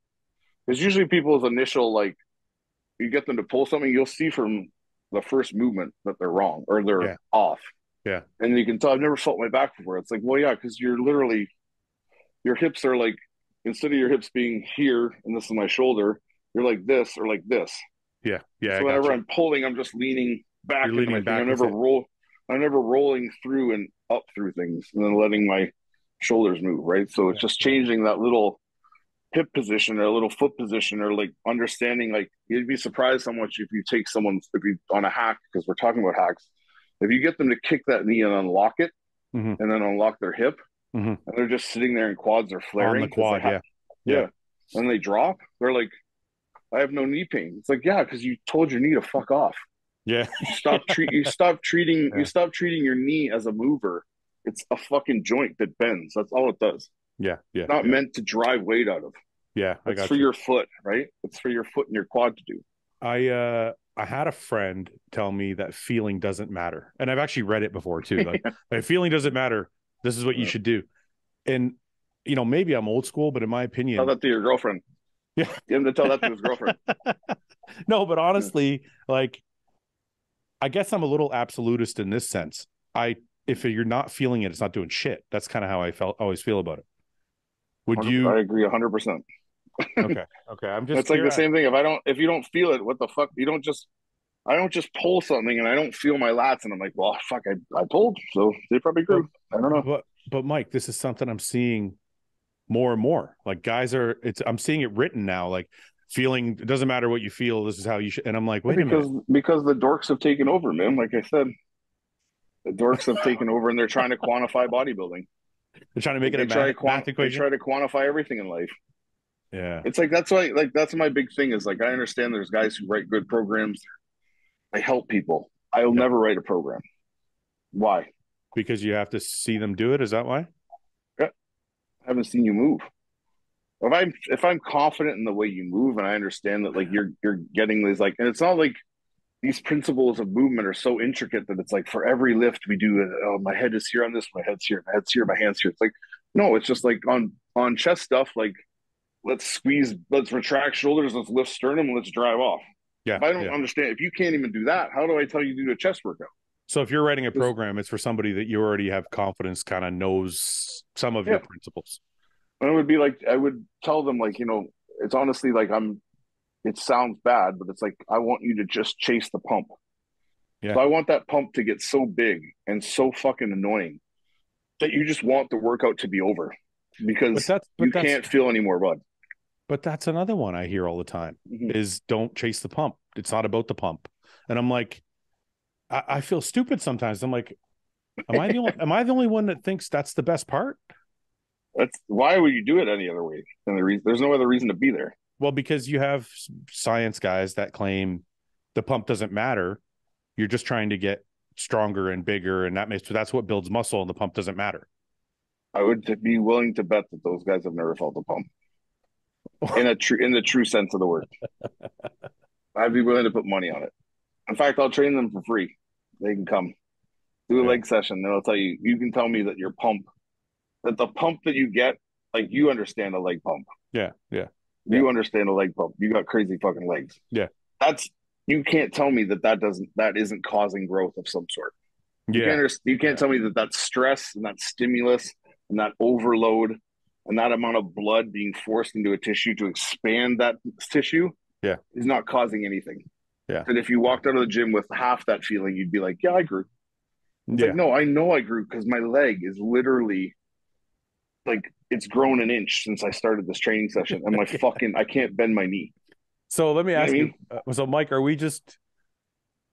Because usually people's initial, like, you get them to pull something, you'll see from the first movement that they're wrong or they're yeah. off. Yeah. And you can tell, I've never felt my back before. It's like, well, yeah, because you're literally, your hips are like, instead of your hips being here and this is my shoulder, you're like this or like this. Yeah. Yeah. So whenever I'm pulling, I'm just leaning back. You're leaning back. I'm never roll, I'm never rolling through and up through things and then letting my shoulders move. Right. So it's yeah. just changing that little hip position or a little foot position or like understanding, like you'd be surprised how much if you take someone's, if you on a hack, because we're talking about hacks, if you get them to kick that knee and unlock it mm-hmm. and then unlock their hip mm-hmm. and they're just sitting there and quads are flaring. On the quad, yeah. yeah. Yeah. And they drop, they're like, I have no knee pain. It's like, yeah, because you told your knee to fuck off. Yeah. You stop treat you stop treating yeah. you stop treating your knee as a mover. It's a fucking joint that bends. That's all it does. Yeah, yeah. It's not yeah. meant to drive weight out of. Yeah, I it's got for you. your foot, right? It's for your foot and your quad to do. I uh, I had a friend tell me that feeling doesn't matter, and I've actually read it before too. Like, like feeling doesn't matter. This is what yeah. you should do, and you know maybe I'm old school, but in my opinion, tell that to your girlfriend. Yeah, get him to tell that to his girlfriend. No, but honestly, yeah. like, I guess I'm a little absolutist in this sense. I if you're not feeling it, it's not doing shit. That's kind of how I felt. Always feel about it. Would you? I agree one hundred percent. Okay. Okay. I'm just. It's like the same thing. If I don't, if you don't feel it, what the fuck? You don't just. I don't just pull something and I don't feel my lats and I'm like, well, fuck, I I pulled, so they probably grew. I don't know. But but Mike, this is something I'm seeing more and more. Like guys are, it's I'm seeing it written now. Like feeling, it doesn't matter what you feel. This is how you should. And I'm like, wait because, a minute. Because the dorks have taken over, man. Like I said, the dorks have taken over and they're trying to quantify bodybuilding. They're trying to make it a math, math equation. They try to quantify everything in life. Yeah, it's like that's why. Like that's my big thing is like I understand there's guys who write good programs. They help people. I will yeah. never write a program. Why? Because you have to see them do it? Is that why? Yeah. I haven't seen you move. If I'm if I'm confident in the way you move, and I understand that, like, you're you're getting these, like, and it's not like these principles of movement are so intricate that it's like for every lift we do, oh, my head is here on this, my head's here, my head's here, my hand's here. It's like, no, it's just like on on chest stuff, like, let's squeeze, let's retract shoulders, let's lift sternum, let's drive off. Yeah. If I don't yeah. understand, if you can't even do that, how do I tell you to do a chest workout? So if you're writing a program, it's for somebody that you already have confidence, kind of knows some of yeah. your principles. And it would be like, I would tell them, like, you know, it's honestly like, I'm, it sounds bad, but it's like, I want you to just chase the pump. Yeah. So I want that pump to get so big and so fucking annoying that you just want the workout to be over because but that's, but you that's, can't feel any more blood. But that's another one I hear all the time mm-hmm. is don't chase the pump. It's not about the pump. And I'm like, I, I feel stupid sometimes. I'm like, am I the only, am I the only one that thinks that's the best part? That's why would you do it any other way than the reason? There's no other reason to be there. Well, because you have science guys that claim the pump doesn't matter. You're just trying to get stronger and bigger, and that makes so that's what builds muscle. And the pump doesn't matter. I would be willing to bet that those guys have never felt a pump in a true in the true sense of the word. I'd be willing to put money on it. In fact, I'll train them for free. They can come do a yeah. leg session, and I'll tell you. You can tell me that your pump. That the pump that you get, like, you understand a leg pump. Yeah, yeah. You yeah. understand a leg pump. You got crazy fucking legs. Yeah. That's, you can't tell me that that doesn't, that isn't causing growth of some sort. Yeah. You can't, you can't yeah. tell me that that's stress and that stimulus and that overload and that amount of blood being forced into a tissue to expand that tissue yeah. is not causing anything. Yeah. And if you walked out of the gym with half that feeling, you'd be like, yeah, I grew. It's yeah. like, no, I know I grew because my leg is literally... like it's grown an inch since I started this training session and my yeah. fucking, I can't bend my knee. So let me ask you, know you uh, so Mike, are we just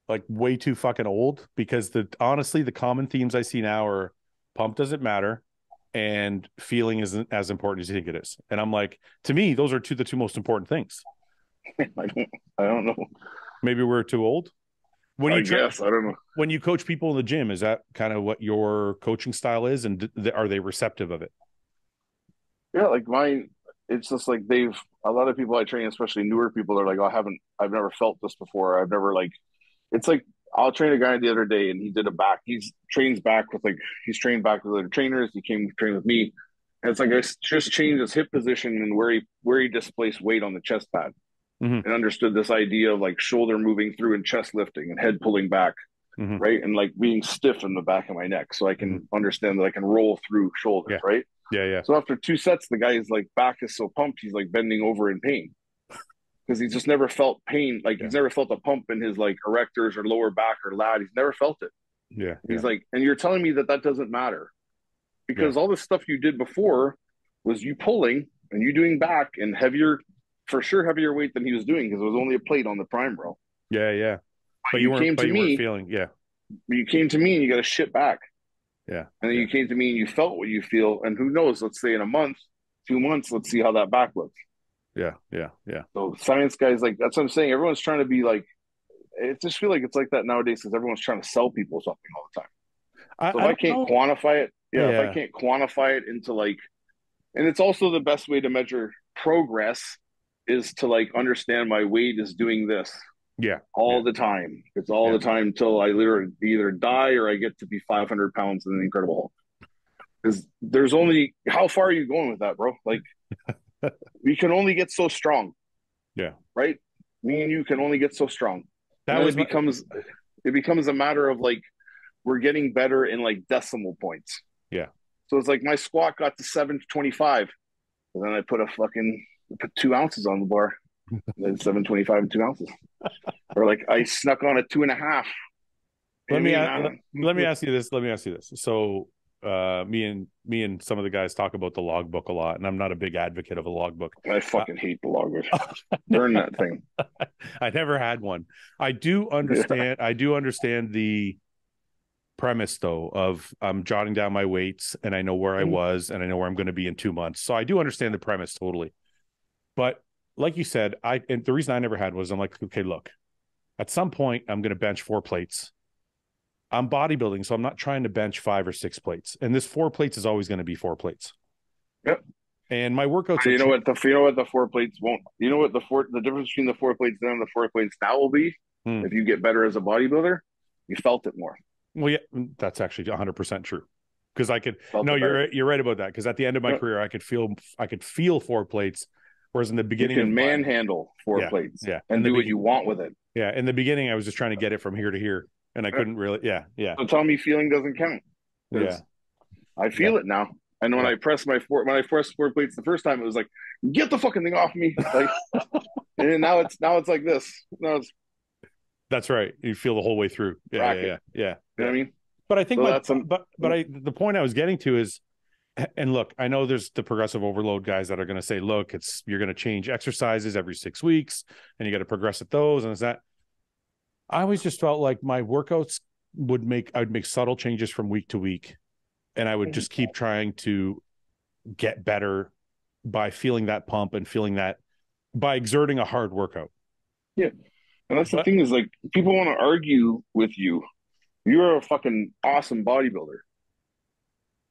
like way too fucking old? Because the, honestly, the common themes I see now are pump doesn't matter and feeling isn't as important as you think it is. And I'm like, to me, those are two, the two most important things. I don't, I don't know. Maybe we're too old. When you I guess, I don't know. When you coach people in the gym, is that kind of what your coaching style is? And th are they receptive of it? Yeah, like mine, it's just like they've, a lot of people I train, especially newer people, they're like, oh, I haven't, I've never felt this before. I've never like, it's like, I'll train a guy the other day and he did a back, he's trains back with like, he's trained back with other trainers. He came to train with me. And it's like, I just changed his hip position and where he, where he displaced weight on the chest pad mm-hmm. and understood this idea of like shoulder moving through and chest lifting and head pulling back. Mm-hmm. Right. And like being stiff in the back of my neck. So I can mm-hmm. understand that I can roll through shoulders. Yeah. Right. Yeah, yeah. So after two sets, the guy is like back is so pumped, he's like bending over in pain because he's just never felt pain. Like yeah. he's never felt a pump in his like erectors or lower back or lat. He's never felt it. Yeah. He's yeah. like, and you're telling me that that doesn't matter because yeah. all this stuff you did before was you pulling and you doing back and heavier, for sure, heavier weight than he was doing because it was only a plate on the prime, bro. Yeah, yeah. But you, you weren't, but you me, weren't feeling, yeah. You came to me and you got a shit back. Yeah. And then yeah. you came to me and you felt what you feel. And who knows, let's say in a month, two months, let's see how that back looks. Yeah. Yeah. Yeah. So science guys, like, that's what I'm saying. Everyone's trying to be like, it just feel like it's like that nowadays because everyone's trying to sell people something all the time. I, so if I, I can't know. quantify it. Yeah, yeah. If I can't quantify it into like, and it's also the best way to measure progress is to like understand my weight is doing this. Yeah. All yeah. the time. It's all yeah. the time till I literally either die or I get to be five hundred pounds in the Incredible Hulk. Because there's only, how far are you going with that, bro? Like, we can only get so strong. Yeah. Right? Me and you can only get so strong. That was becomes, my... it becomes a matter of like, we're getting better in like decimal points. Yeah. So it's like my squat got to seven twenty-five. And then I put a fucking, put two ounces on the bar. Then seven twenty-five and two ounces. Or like I snuck on a two and a half. Let me let, let me ask you this. Let me ask you this. So uh me and me and some of the guys talk about the logbook a lot, and I'm not a big advocate of a logbook. I fucking uh, hate the logbook. Burn that thing. I never had one. I do understand I do understand the premise though of I'm jotting down my weights and I know where I was and I know where I'm going to be in two months. So I do understand the premise totally. But like you said, I and the reason I never had was I'm like, okay, look, at some point I'm going to bench four plates I'm bodybuilding, so I'm not trying to bench five or six plates. And this four plates is always going to be four plates. Yep. And my workouts. You know what the you know what the four plates won't. You know what the four the difference between the four plates then and the four plates now will be. Mm. If you get better as a bodybuilder, you felt it more. Well, yeah, that's actually one hundred percent true. Because I could. Felt no, you're better. You're right about that. Because at the end of my yeah. career, I could feel I could feel four plates, whereas in the beginning, you can manhandle four yeah, plates. Yeah, and do what you want with it. Yeah, in the beginning, I was just trying to get it from here to here, and I yeah. couldn't really. Yeah, yeah. So tell me, feeling doesn't count. Yeah, I feel yeah. it now. And when yeah. I pressed my four, when I pressed four plates the first time, it was like, get the fucking thing off me. Like, and now it's, now it's like this. Now it's. That's right. You feel the whole way through. Yeah. Yeah, yeah, yeah. You know what I mean? But I think, so my, that's a, but, but I, the point I was getting to is, and look, I know there's the progressive overload guys that are going to say, look, it's, you're going to change exercises every six weeks and you got to progress at those. And it's that I always just felt like my workouts would make, I would make subtle changes from week to week. And I would just keep trying to get better by feeling that pump and feeling that by exerting a hard workout. Yeah. And that's but, the thing is, like, people want to argue with you. You're a fucking awesome bodybuilder.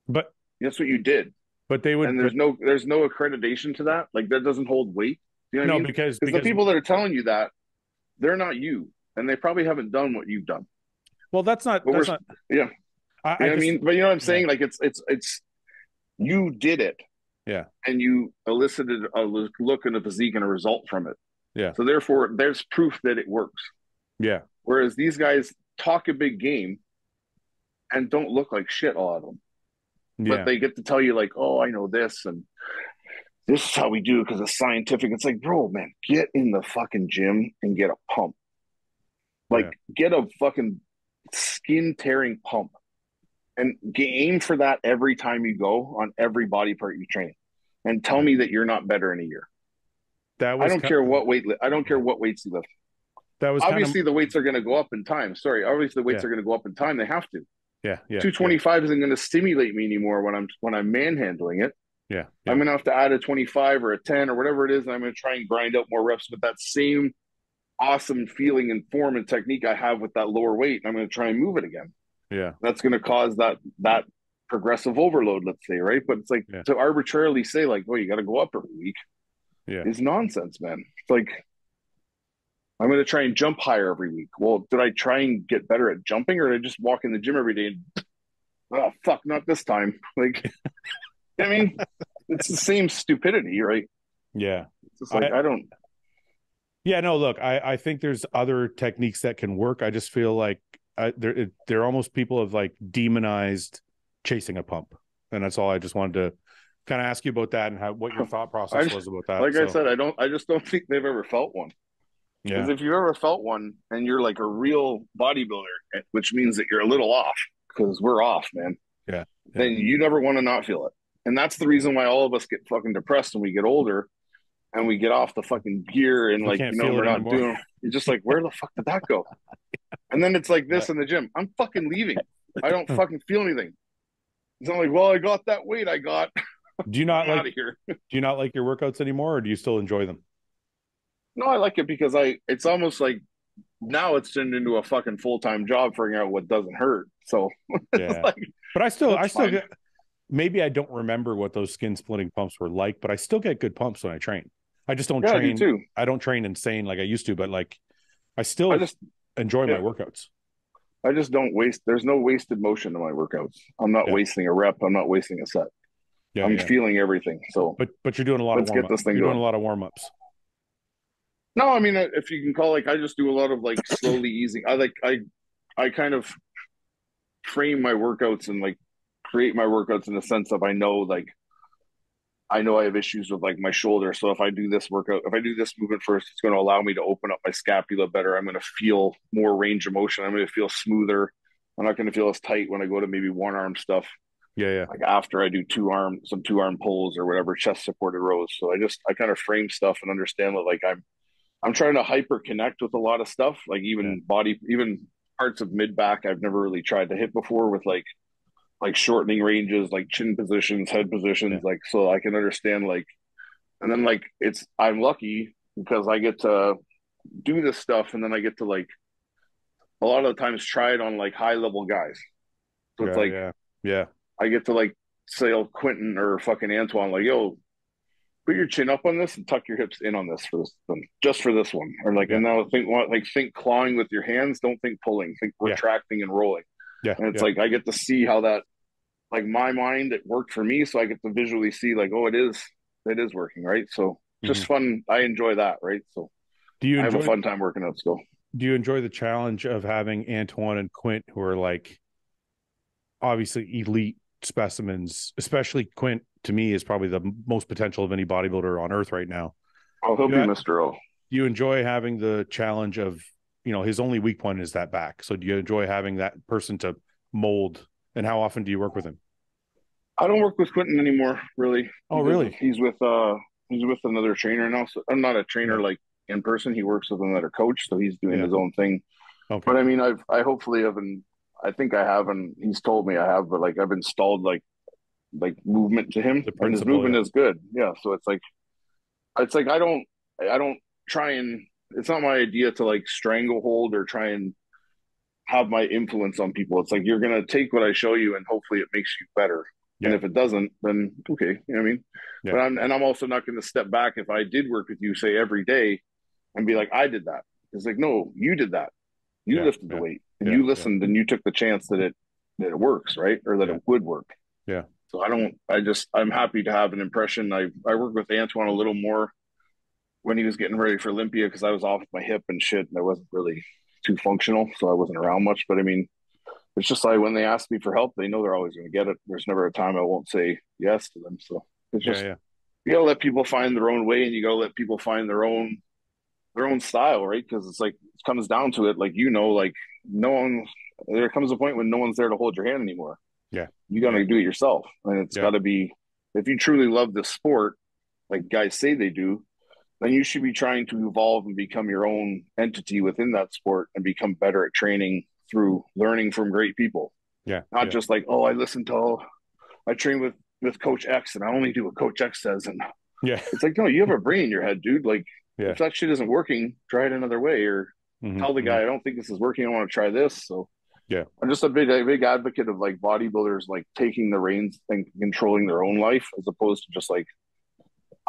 But that's what you did. But they would. And there's no, there's no accreditation to that. Like, that doesn't hold weight. You know what no, I mean? because, because the people that are telling you that, they're not you. And they probably haven't done what you've done. Well, that's not. But that's not yeah. I, I, you know just, I mean, but you know what I'm saying? Yeah. Like, it's, it's, it's, you did it. Yeah. And you elicited a look and a physique and a result from it. Yeah. So therefore there's proof that it works. Yeah. Whereas these guys talk a big game and don't look like shit, a lot of them. Yeah. But they get to tell you like, oh, I know this. And this is how we do it because it's scientific. It's like, bro, man, get in the fucking gym and get a pump. Like yeah. get a fucking skin tearing pump. And aim for that every time you go on every body part you train, and tell me that you're not better in a year. That was I don't care of, what weight. I don't care what weights you lift. That was obviously kind of, the weights are going to go up in time. Sorry, obviously the weights yeah. are going to go up in time. They have to. Yeah, yeah. two twenty-five yeah. isn't going to stimulate me anymore when I'm when I'm manhandling it. Yeah, yeah. I'm going to have to add a twenty-five or a ten or whatever it is, and I'm going to try and grind out more reps with that same awesome feeling and form and technique I have with that lower weight, and I'm going to try and move it again. Yeah, that's going to cause that that progressive overload, let's say, right? But it's like yeah. to arbitrarily say like, "Oh, you got to go up every week," yeah, is nonsense, man. It's like I'm going to try and jump higher every week. Well, did I try and get better at jumping, or did I just walk in the gym every day and oh fuck, not this time? Like, I mean, it's the same stupidity, right? Yeah, it's just like I, I don't. Yeah, no, look, I I think there's other techniques that can work. I just feel like. Uh, they're, they're almost people have like demonized chasing a pump. And that's all I just wanted to kind of ask you about that and how, what your thought process just, was about that. Like so. I said, I don't, I just don't think they've ever felt one. Yeah. Because if you've ever felt one and you're like a real bodybuilder, which means that you're a little off because we're off, man. Yeah. yeah. Then you never want to not feel it. And that's the reason why all of us get fucking depressed when we get older and we get off the fucking gear and we like, you know, we're not anymore. doing, you're just like, where the fuck did that go? And then it's like this in the gym. I'm fucking leaving. I don't fucking feel anything. It's not like, well, I got that weight I got. Do you not like, out of here. Do you not like your workouts anymore, or do you still enjoy them? No, I like it because I. It's almost like now it's turned into a fucking full time job figuring out what doesn't hurt. So, yeah. like, but I still, I still fine. get. Maybe I don't remember what those skin splitting pumps were like, but I still get good pumps when I train. I just don't yeah, train. I, do too. I don't train insane like I used to, but like I still. I just, enjoy yeah. my workouts. I just don't waste. There's no wasted motion in my workouts. I'm not yeah. wasting a rep. I'm not wasting a set. Yeah, I'm yeah. feeling everything. So, but but you're doing a lot. Let's of warm get up. this thing. You're going. doing a lot of warm ups. No, I mean, if you can call like, I just do a lot of like slowly easing. I like I, I kind of frame my workouts and like create my workouts in the sense of I know like, I know I have issues with like my shoulder. So if I do this workout, if I do this movement first, it's going to allow me to open up my scapula better. I'm going to feel more range of motion. I'm going to feel smoother. I'm not going to feel as tight when I go to maybe one arm stuff. Yeah, yeah. Like after I do two arm, some two arm pulls or whatever, chest supported rows. So I just, I kind of frame stuff and understand that like I'm, I'm trying to hyper connect with a lot of stuff. Like even yeah. body, even parts of mid back. I've never really tried to hit before with like, like shortening ranges, like chin positions, head positions, yeah. like, so I can understand like, and then like, it's, I'm lucky because I get to do this stuff and then I get to like a lot of the times try it on like high level guys. So yeah, it's like, yeah, yeah, I get to like say, oh, Quentin or fucking Antoine, like, yo, put your chin up on this and tuck your hips in on this for this one, just for this one. Or like, yeah. and now think like think clawing with your hands. Don't think pulling, think retracting yeah. and rolling. Yeah. And it's yeah. like, I get to see how that, like my mind, it worked for me. So I get to visually see like, oh, it is, it is working. Right. So just mm-hmm. fun. I enjoy that. Right. So do you I enjoy, have a fun time working out still. Do you enjoy the challenge of having Antoine and Quint, who are like obviously elite specimens, especially Quint to me is probably the most potential of any bodybuilder on earth right now. Oh, he'll be Mister O. Do you enjoy having the challenge of, you know, his only weak point is that back. So do you enjoy having that person to mold, and how often do you work with him? I don't work with Quentin anymore, really. Oh, really? He's with, uh, he's with another trainer now. So I'm not a trainer like in person. He works with another coach. So he's doing yeah. his own thing. Okay. But I mean, I've, I hopefully haven't, I think I have, and he's told me I have, but like I've installed like, like movement to him, and his movement yeah. is good. Yeah. So it's like, it's like, I don't, I don't try and, it's not my idea to like stranglehold or try and have my influence on people. It's like, you're going to take what I show you and hopefully it makes you better. Yeah. And if it doesn't, then okay. You know what I mean? Yeah. But I'm, and I'm also not going to step back if I did work with you, say every day, and be like, I did that. It's like, no, you did that. You yeah. lifted yeah. the weight and yeah. you listened yeah. and you took the chance that it, that it works. Right. Or that yeah. it would work. Yeah. So I don't, I just, I'm happy to have an impression. I, I worked with Antoine a little more when he was getting ready for Olympia because I was off my hip and shit and I wasn't really too functional. So I wasn't around much, but I mean, it's just like when they ask me for help, they know they're always going to get it. There's never a time I won't say yes to them. So it's just, yeah, yeah. you gotta let people find their own way and you gotta let people find their own, their own style. Right. Cause it's like, it comes down to it. Like, you know, like no one, there comes a point when no one's there to hold your hand anymore. Yeah. You got to yeah. do it yourself. And it's yeah. got to be, if you truly love this sport, like guys say they do, then you should be trying to evolve and become your own entity within that sport and become better at training through learning from great people. Yeah. Not yeah. just like, oh, I listen to, all, I train with, with Coach X and I only do what Coach X says. And yeah, it's like, no, you have a brain in your head, dude. Like yeah. if that shit isn't working, try it another way or mm-hmm, tell the guy, mm-hmm. I don't think this is working. I want to try this. So yeah, I'm just a big, a big advocate of like bodybuilders, like taking the reins and controlling their own life, as opposed to just like,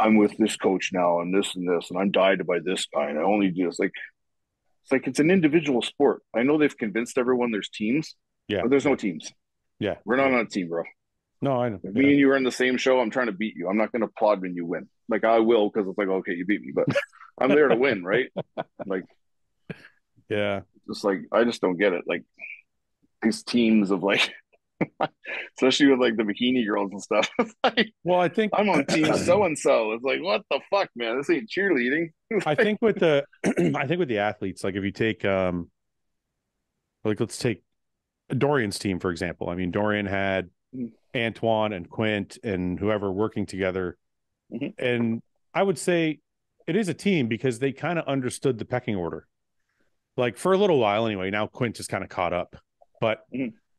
I'm with this coach now and this and this, and I'm guided by this guy. And I only do this. Like, it's like, it's an individual sport. I know they've convinced everyone there's teams, yeah, but there's no teams. Yeah. We're not on a team, bro. No, I know. If me yeah. and you are in the same show, I'm trying to beat you. I'm not going to applaud when you win. Like I will, cause it's like, okay, you beat me, but I'm there to win. Right. Like, yeah, just like, I just don't get it. Like, these teams of like, especially with like the bikini girls and stuff. It's like, well, I think I'm on team so and so. It's like, what the fuck, man? This ain't cheerleading. I think with the, I think with the athletes, like if you take, um, like let's take Dorian's team for example. I mean, Dorian had Antoine and Quint and whoever working together, mm-hmm. and I would say it is a team because they kind of understood the pecking order, like for a little while anyway. Now Quint is kind of caught up. But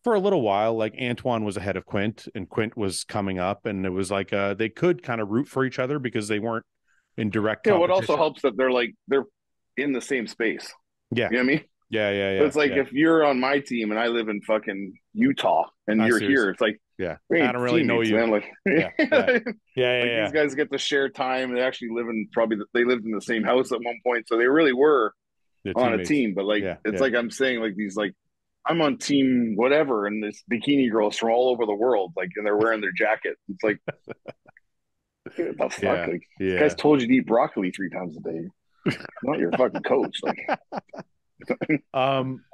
for a little while, like Antoine was ahead of Quint and Quint was coming up, and it was like uh, they could kind of root for each other because they weren't in direct competition. Yeah, what also helps that they're like, they're in the same space. Yeah. You know what I mean? Yeah, yeah, yeah. So it's like yeah. if you're on my team and I live in fucking Utah and Not you're serious. here, it's like, yeah, I don't really know you. Man. Like, yeah, yeah, yeah. yeah, yeah, like yeah. These guys get to share time. They actually live in probably, the, they lived in the same house at one point. So they really were on a team. But like, yeah, it's yeah. like I'm saying, like these, like, I'm on team whatever, and this bikini girls from all over the world, like, and they're wearing their jacket. It's like, what the fuck? Yeah, like, yeah. guys told you to eat broccoli three times a day. Not your fucking coach. Like. um,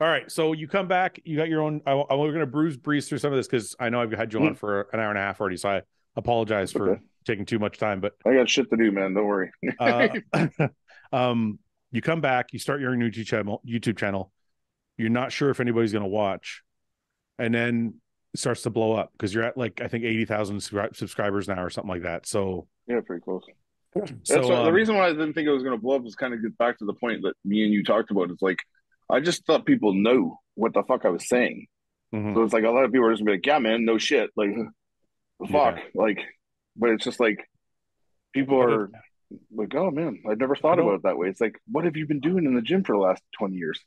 all right. So you come back. You got your own. I, I'm going to bruise breeze through some of this because I know I've had you on mm-hmm. for an hour and a half already. So I apologize for okay. taking too much time. But I got shit to do, man. Don't worry. uh, um, you come back. You start your new YouTube channel. You're not sure if anybody's going to watch, and then it starts to blow up because you're at like, I think eighty thousand subscribers now or something like that. So yeah, pretty close. So That's what, um, the reason why I didn't think it was going to blow up is kind of get back to the point that me and you talked about. It's like, I just thought people knew what the fuck I was saying. Mm-hmm. So it's like a lot of people are just gonna be like, yeah, man, no shit. Like, fuck. Yeah. Like, but it's just like, people are like, oh man, I never thought about it that way. It's like, what have you been doing in the gym for the last twenty years?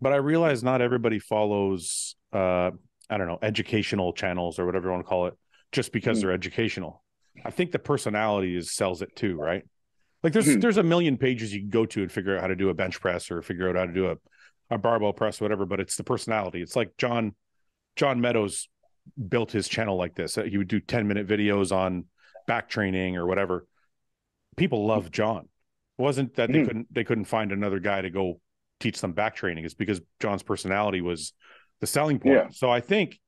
But I realize not everybody follows, uh, I don't know, educational channels or whatever you want to call it, just because mm. they're educational. I think the personality is sells it too, right? Like there's mm-hmm. there's a million pages you can go to and figure out how to do a bench press or figure out how to do a, a barbell press, or whatever. But it's the personality. It's like John John Meadows built his channel like this. He would do ten minute videos on back training or whatever. People love John. It wasn't that mm-hmm. they couldn't they couldn't find another guy to go teach them back training. It's because John's personality was the selling point. Yeah. So I think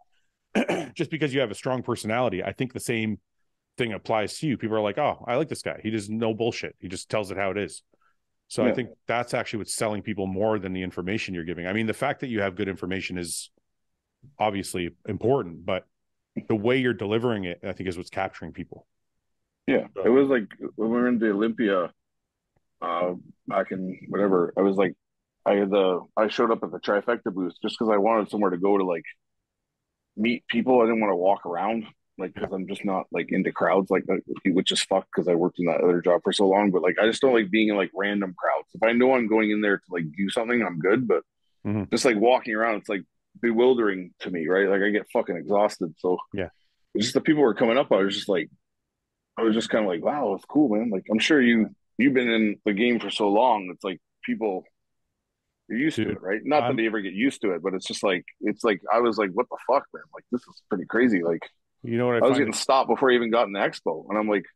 just because you have a strong personality, I think the same thing applies to you. People are like, oh, I like this guy. He does no bullshit. He just tells it how it is. So yeah. I think that's actually what's selling people more than the information you're giving. I mean, the fact that you have good information is obviously important, but the way you're delivering it, I think, is what's capturing people. Yeah. So, it was like when we were in the Olympia uh, back in whatever, I was like, I had the, I showed up at the trifecta booth just because I wanted somewhere to go to like meet people. I didn't want to walk around, like, because I'm just not like into crowds like that, which is fucked because I worked in that other job for so long. But like, I just don't like being in like random crowds. If I know I'm going in there to like do something, I'm good. But mm-hmm. just like walking around, it's like bewildering to me, right? Like I get fucking exhausted. So yeah, just the people who were coming up, I was just like, I was just kind of like, wow, it's cool, man. Like I'm sure you you've been in the game for so long. It's like people. You're used Dude, to it, right? Not I'm, that they ever get used to it, but it's just like, it's like, I was like, what the fuck, man? Like, this is pretty crazy. Like, you know what I, I was getting is... stopped before I even got in the expo. And I'm like,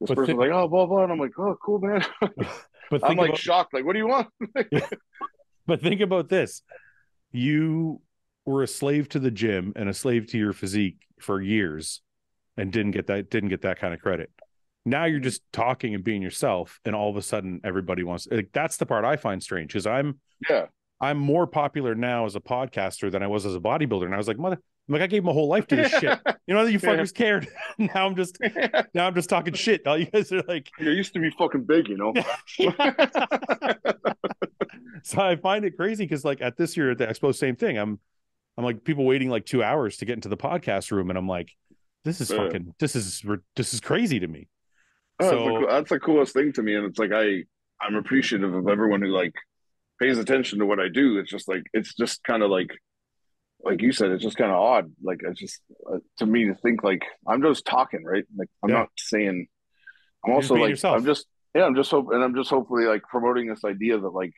this but person's th- like, oh, blah, blah. And I'm like, oh, cool, man. But I'm like about... shocked. Like, what do you want? But think about this. You were a slave to the gym and a slave to your physique for years and didn't get that, didn't get that kind of credit. Now you're just talking and being yourself, and all of a sudden everybody wants. Like, that's the part I find strange, because I'm yeah I'm more popular now as a podcaster than I was as a bodybuilder, and I was like, mother, I'm like I gave my whole life to this shit. You know, you fuckers yeah. cared. now I'm just now I'm just talking shit. All you guys are like, you used to be fucking big, you know. So I find it crazy because like at this year at the expo, same thing. I'm I'm like people waiting like two hours to get into the podcast room, and I'm like, this is yeah. fucking this is this is crazy to me. Oh, so, that's, the, that's the coolest thing to me, and it's like I, I'm appreciative of everyone who like pays attention to what I do. It's just like it's just kind of like, like you said, it's just kind of odd. Like it's just uh, to me to think like I'm just talking, right? Like I'm yeah. not saying. I'm You're also like yourself. I'm just yeah I'm just hope and I'm just hopefully like promoting this idea that like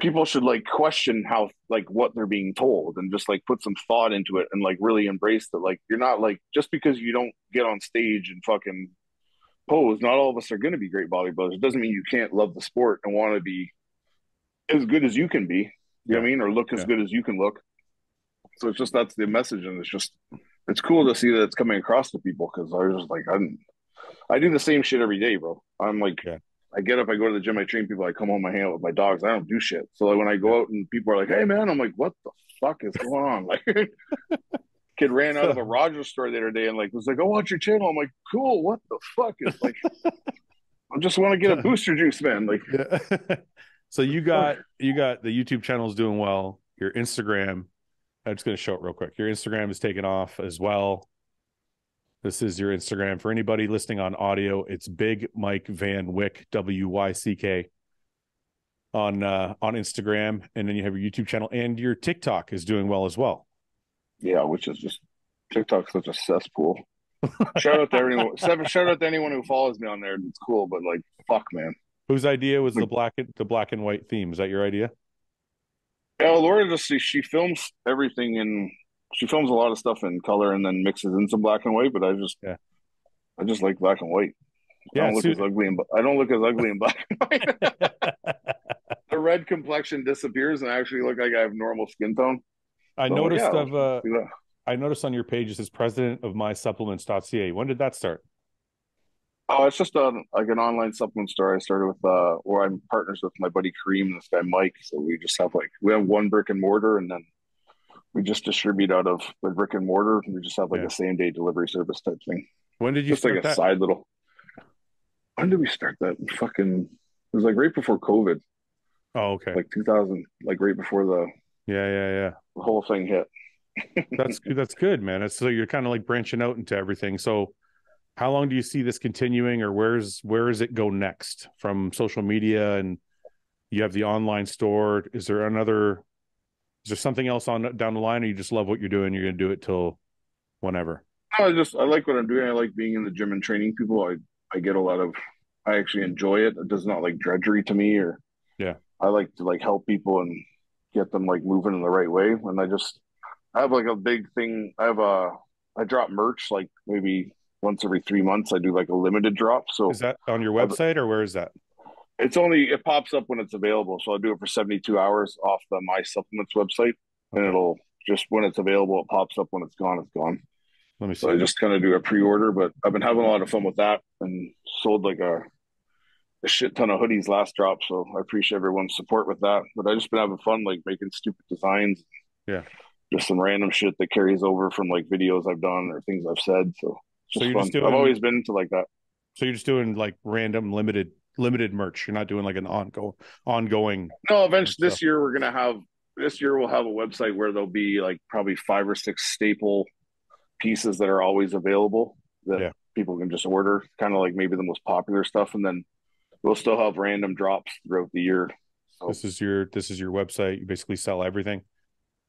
people should like question how like what they're being told and just like put some thought into it and like really embrace that like you're not like just because you don't get on stage and fucking. Pose, not all of us are going to be great bodybuilders. It doesn't mean you can't love the sport and want to be as good as you can be, you yeah. know what I mean, or look as yeah. good as you can look. So it's just that's the message, and it's just it's cool to see that it's coming across to people, because I was just like I'm I do the same shit every day, bro. I'm like yeah. I get up, I go to the gym, I train people, I come home, I hang out with my dogs, I don't do shit. So like when I go out and people are like, hey man, I'm like, what the fuck is going on? Like kid ran out of a Rogers store the other day and like was like, I watch your channel. I'm like, cool, what the fuck? It's like I just want to get a booster juice, man. Like yeah. So you got you got the YouTube channel's doing well. Your Instagram, I'm just gonna show it real quick. Your Instagram is taking off as well. This is your Instagram. For anybody listening on audio, it's Big Mike Van Wyck, W Y C K on uh on Instagram, and then you have your YouTube channel, and your TikTok is doing well as well. Yeah, which is just TikTok's such a cesspool. Shout out to everyone. Shout out to anyone who follows me on there. It's cool, but like, fuck, man. Whose idea was the black the black and white theme? Is that your idea? Yeah, Laura just she, she films everything in. She films a lot of stuff in color and then mixes in some black and white. But I just, yeah. I just like black and white. Yeah, I don't look so- as ugly and I don't look as ugly in black and white. The red complexion disappears, and I actually look like I have normal skin tone. I so, noticed yeah, of uh, yeah. I noticed on your page it says president of my supplements dot c a. When did that start? Oh, it's just a, like an online supplement store. I started with, uh, or I'm partners with my buddy Kareem and this guy Mike. So we just have like we have one brick and mortar, and then we just distribute out of the brick and mortar. And we just have like yeah. a same day delivery service type thing. When did you just start like that? A side little? When did we start that? Fucking, it was like right before COVID. Oh, okay. Like two thousand, like right before the. Yeah, yeah, yeah. The whole thing hit. That's that's good, man. It's, so you're kind of like branching out into everything. So, how long do you see this continuing, or where's where does it go next from social media and You have the online store. Is there another, is there something else on down the line, or you just love what you're doing? You're going to do it till whenever. I just, I like what I'm doing. I like being in the gym and training people. I, I get a lot of, I actually enjoy it. It does not like drudgery to me, or yeah, I like to like help people and get them like moving in the right way. And I just, I have like a big thing. I have a, I drop merch like maybe once every three months. I do like a limited drop. So is that on your website or where is that? It's only, it pops up when it's available. So I'll do it for seventy-two hours off the My Supplements website. Okay. And it'll just, when it's available, it pops up. When it's gone, it's gone. Let me see. So I just kind of do a pre-order, but I've been having a lot of fun with that and sold like a, a shit ton of hoodies last drop. So I appreciate everyone's support with that, but I just been having fun, like making stupid designs. Yeah. Just some random shit that carries over from like videos I've done or things I've said. So, so you're just doing, I've always been into like that. So you're just doing like random limited, limited merch. You're not doing like an ongoing, ongoing. No, eventually this year we're going to have, this year we'll have a website where there'll be like probably five or six staple pieces that are always available that yeah. people can just order, kind of like maybe the most popular stuff. And then we'll still have random drops throughout the year. So this is your, this is your website. You basically sell everything.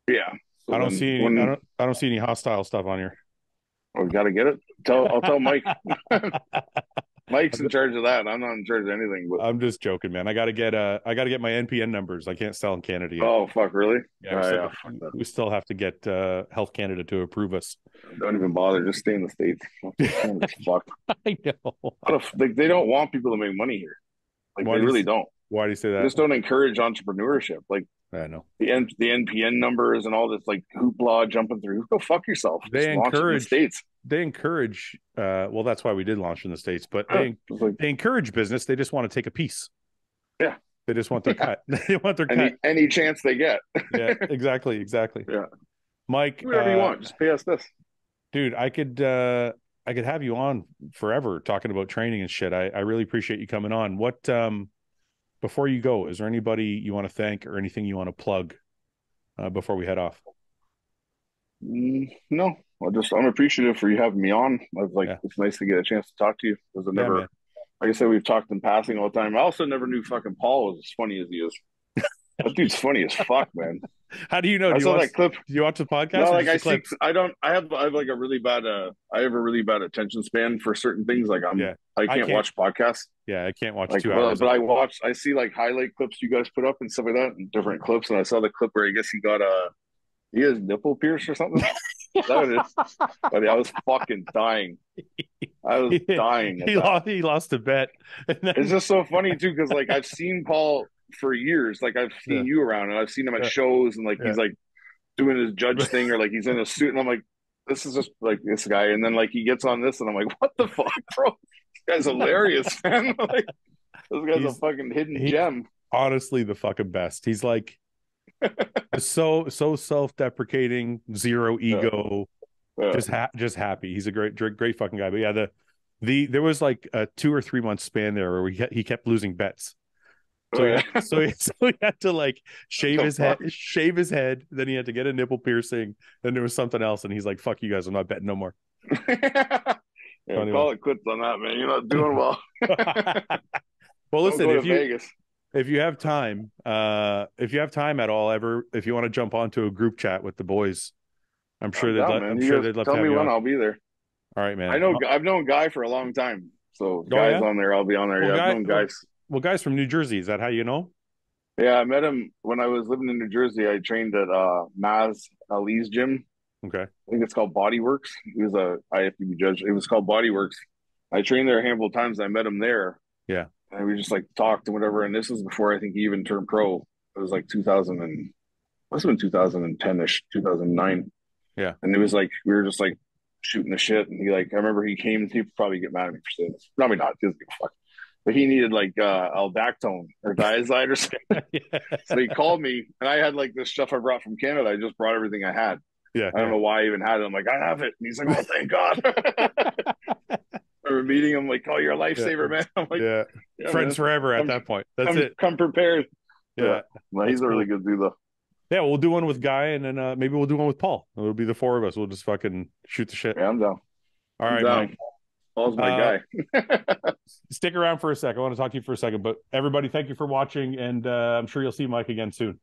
Yeah. So I don't see any, when, I don't, I don't see any hostile stuff on here. Oh, we got to get it. Tell, I'll tell Mike. Mike's in charge of that. I'm not in charge of anything. But... I'm just joking, man. I got to get uh, I got to get my N P N numbers. I can't sell in Canada yet. Oh, fuck, really? Yeah, we, still, yeah. we still have to get uh, Health Canada to approve us. Don't even bother. Just stay in the States. Fuck. I know. What if, like, they don't want people to make money here. Like, why they do really you, don't. Why do you say that? They just don't encourage entrepreneurship. Like, I know. The N, the N P N numbers and all this, like, hoopla jumping through. Go fuck yourself. They just encourage. The States. They encourage, uh, well, that's why we did launch in the States, but they, like, they encourage business. They just want to take a piece. Yeah. They just want their yeah. cut. They want their any, cut. Any chance they get. Yeah, exactly. Exactly. Yeah. Mike. Whatever uh, you want. Just pay us this. Dude, I could, uh, I could have you on forever talking about training and shit. I, I really appreciate you coming on. What, um, before you go, is there anybody you want to thank or anything you want to plug, uh, before we head off? Mm, no. I just, I'm appreciative for you having me on. I was like, yeah. It's nice to get a chance to talk to you. Because I never, yeah, like I said, we've talked in passing all the time. I also never knew fucking Paul was as funny as he is. That dude's funny as fuck, man. How do you know? I do saw you watch, that clip. Do you watch the podcast? No, like I see, I don't. I have, I have like a really bad, uh, I have a really bad attention span for certain things. Like I'm, yeah. I, can't I can't watch podcasts. Yeah, I can't watch like, two hours. But, but I watch, I see like highlight clips you guys put up and stuff like that, and different clips. And I saw the clip where I guess he got a, he has nipple pierced or something. That was, buddy, I was fucking dying. I was dying. He lost, he lost a bet. It's just so funny too, because like I've seen Paul for years. Like I've seen yeah. you around, and I've seen him at yeah. shows, and like yeah. he's like doing his judge thing, or like he's in a suit, and I'm like, this is just like this guy. And then like he gets on this, and I'm like, what the fuck, bro? This guy's hilarious, man. Like this guy's he's, a fucking hidden he, gem. Honestly, the fucking best. He's like. so so self-deprecating, zero ego, yeah. Yeah. just ha just happy. He's a great great fucking guy. But yeah, the the there was like a two or three month span there where we, he kept losing bets. So, oh, yeah. he had, so, he, so he had to like shave his head, shave his head. Then he had to get a nipple piercing. Then there was something else, and he's like, "Fuck you guys, I'm not betting no more." yeah, call it quits on that, man. You're not doing well. Well, listen, Don't go to if you. Vegas. If you have time, uh, if you have time at all, ever, if you want to jump onto a group chat with the boys, I'm sure they'd. Let, I'm sure they'd love to have you on. Tell me when, I'll be there. All right, man. I know. I've known Guy for a long time, so Guy's on there. I'll be on there. Yeah, I've known Guys. Well, Guy's from New Jersey. Is that how you know? Yeah, I met him when I was living in New Jersey. I trained at uh, Maz Ali's gym. Okay. I think it's called Body Works. He was a I F B B judge. It was called Body Works. I trained there a handful of times. I met him there. Yeah. And we just like talked and whatever. And this was before I think he even turned pro. It was like two thousand and must have been two thousand ten ish, two thousand nine. Yeah. And it was like, we were just like shooting the shit. And he like, I remember he came, he'd probably get mad at me for saying this. Probably not. He doesn't give a fuck. But he needed like uh, Aldactone or Diazide or something. Yeah. So he called me and I had like this stuff I brought from Canada. I just brought everything I had. Yeah. I don't know why I even had it. I'm like, I have it. And he's like, oh, thank God. I remember meeting him like, oh, you're a lifesaver, yeah. man. I'm like, yeah, yeah friends man. Forever at come, that point. That's come, it. Come prepared. Yeah, yeah. No, he's That's a really cool. good dude though. Yeah, we'll do one with Guy, and then uh, maybe we'll do one with Paul. It'll be the four of us. We'll just fucking shoot the shit. Yeah, I'm down. All right, Mike. Paul's my uh, guy. Stick around for a sec. I want to talk to you for a second, but everybody, thank you for watching. And uh, I'm sure you'll see Mike again soon.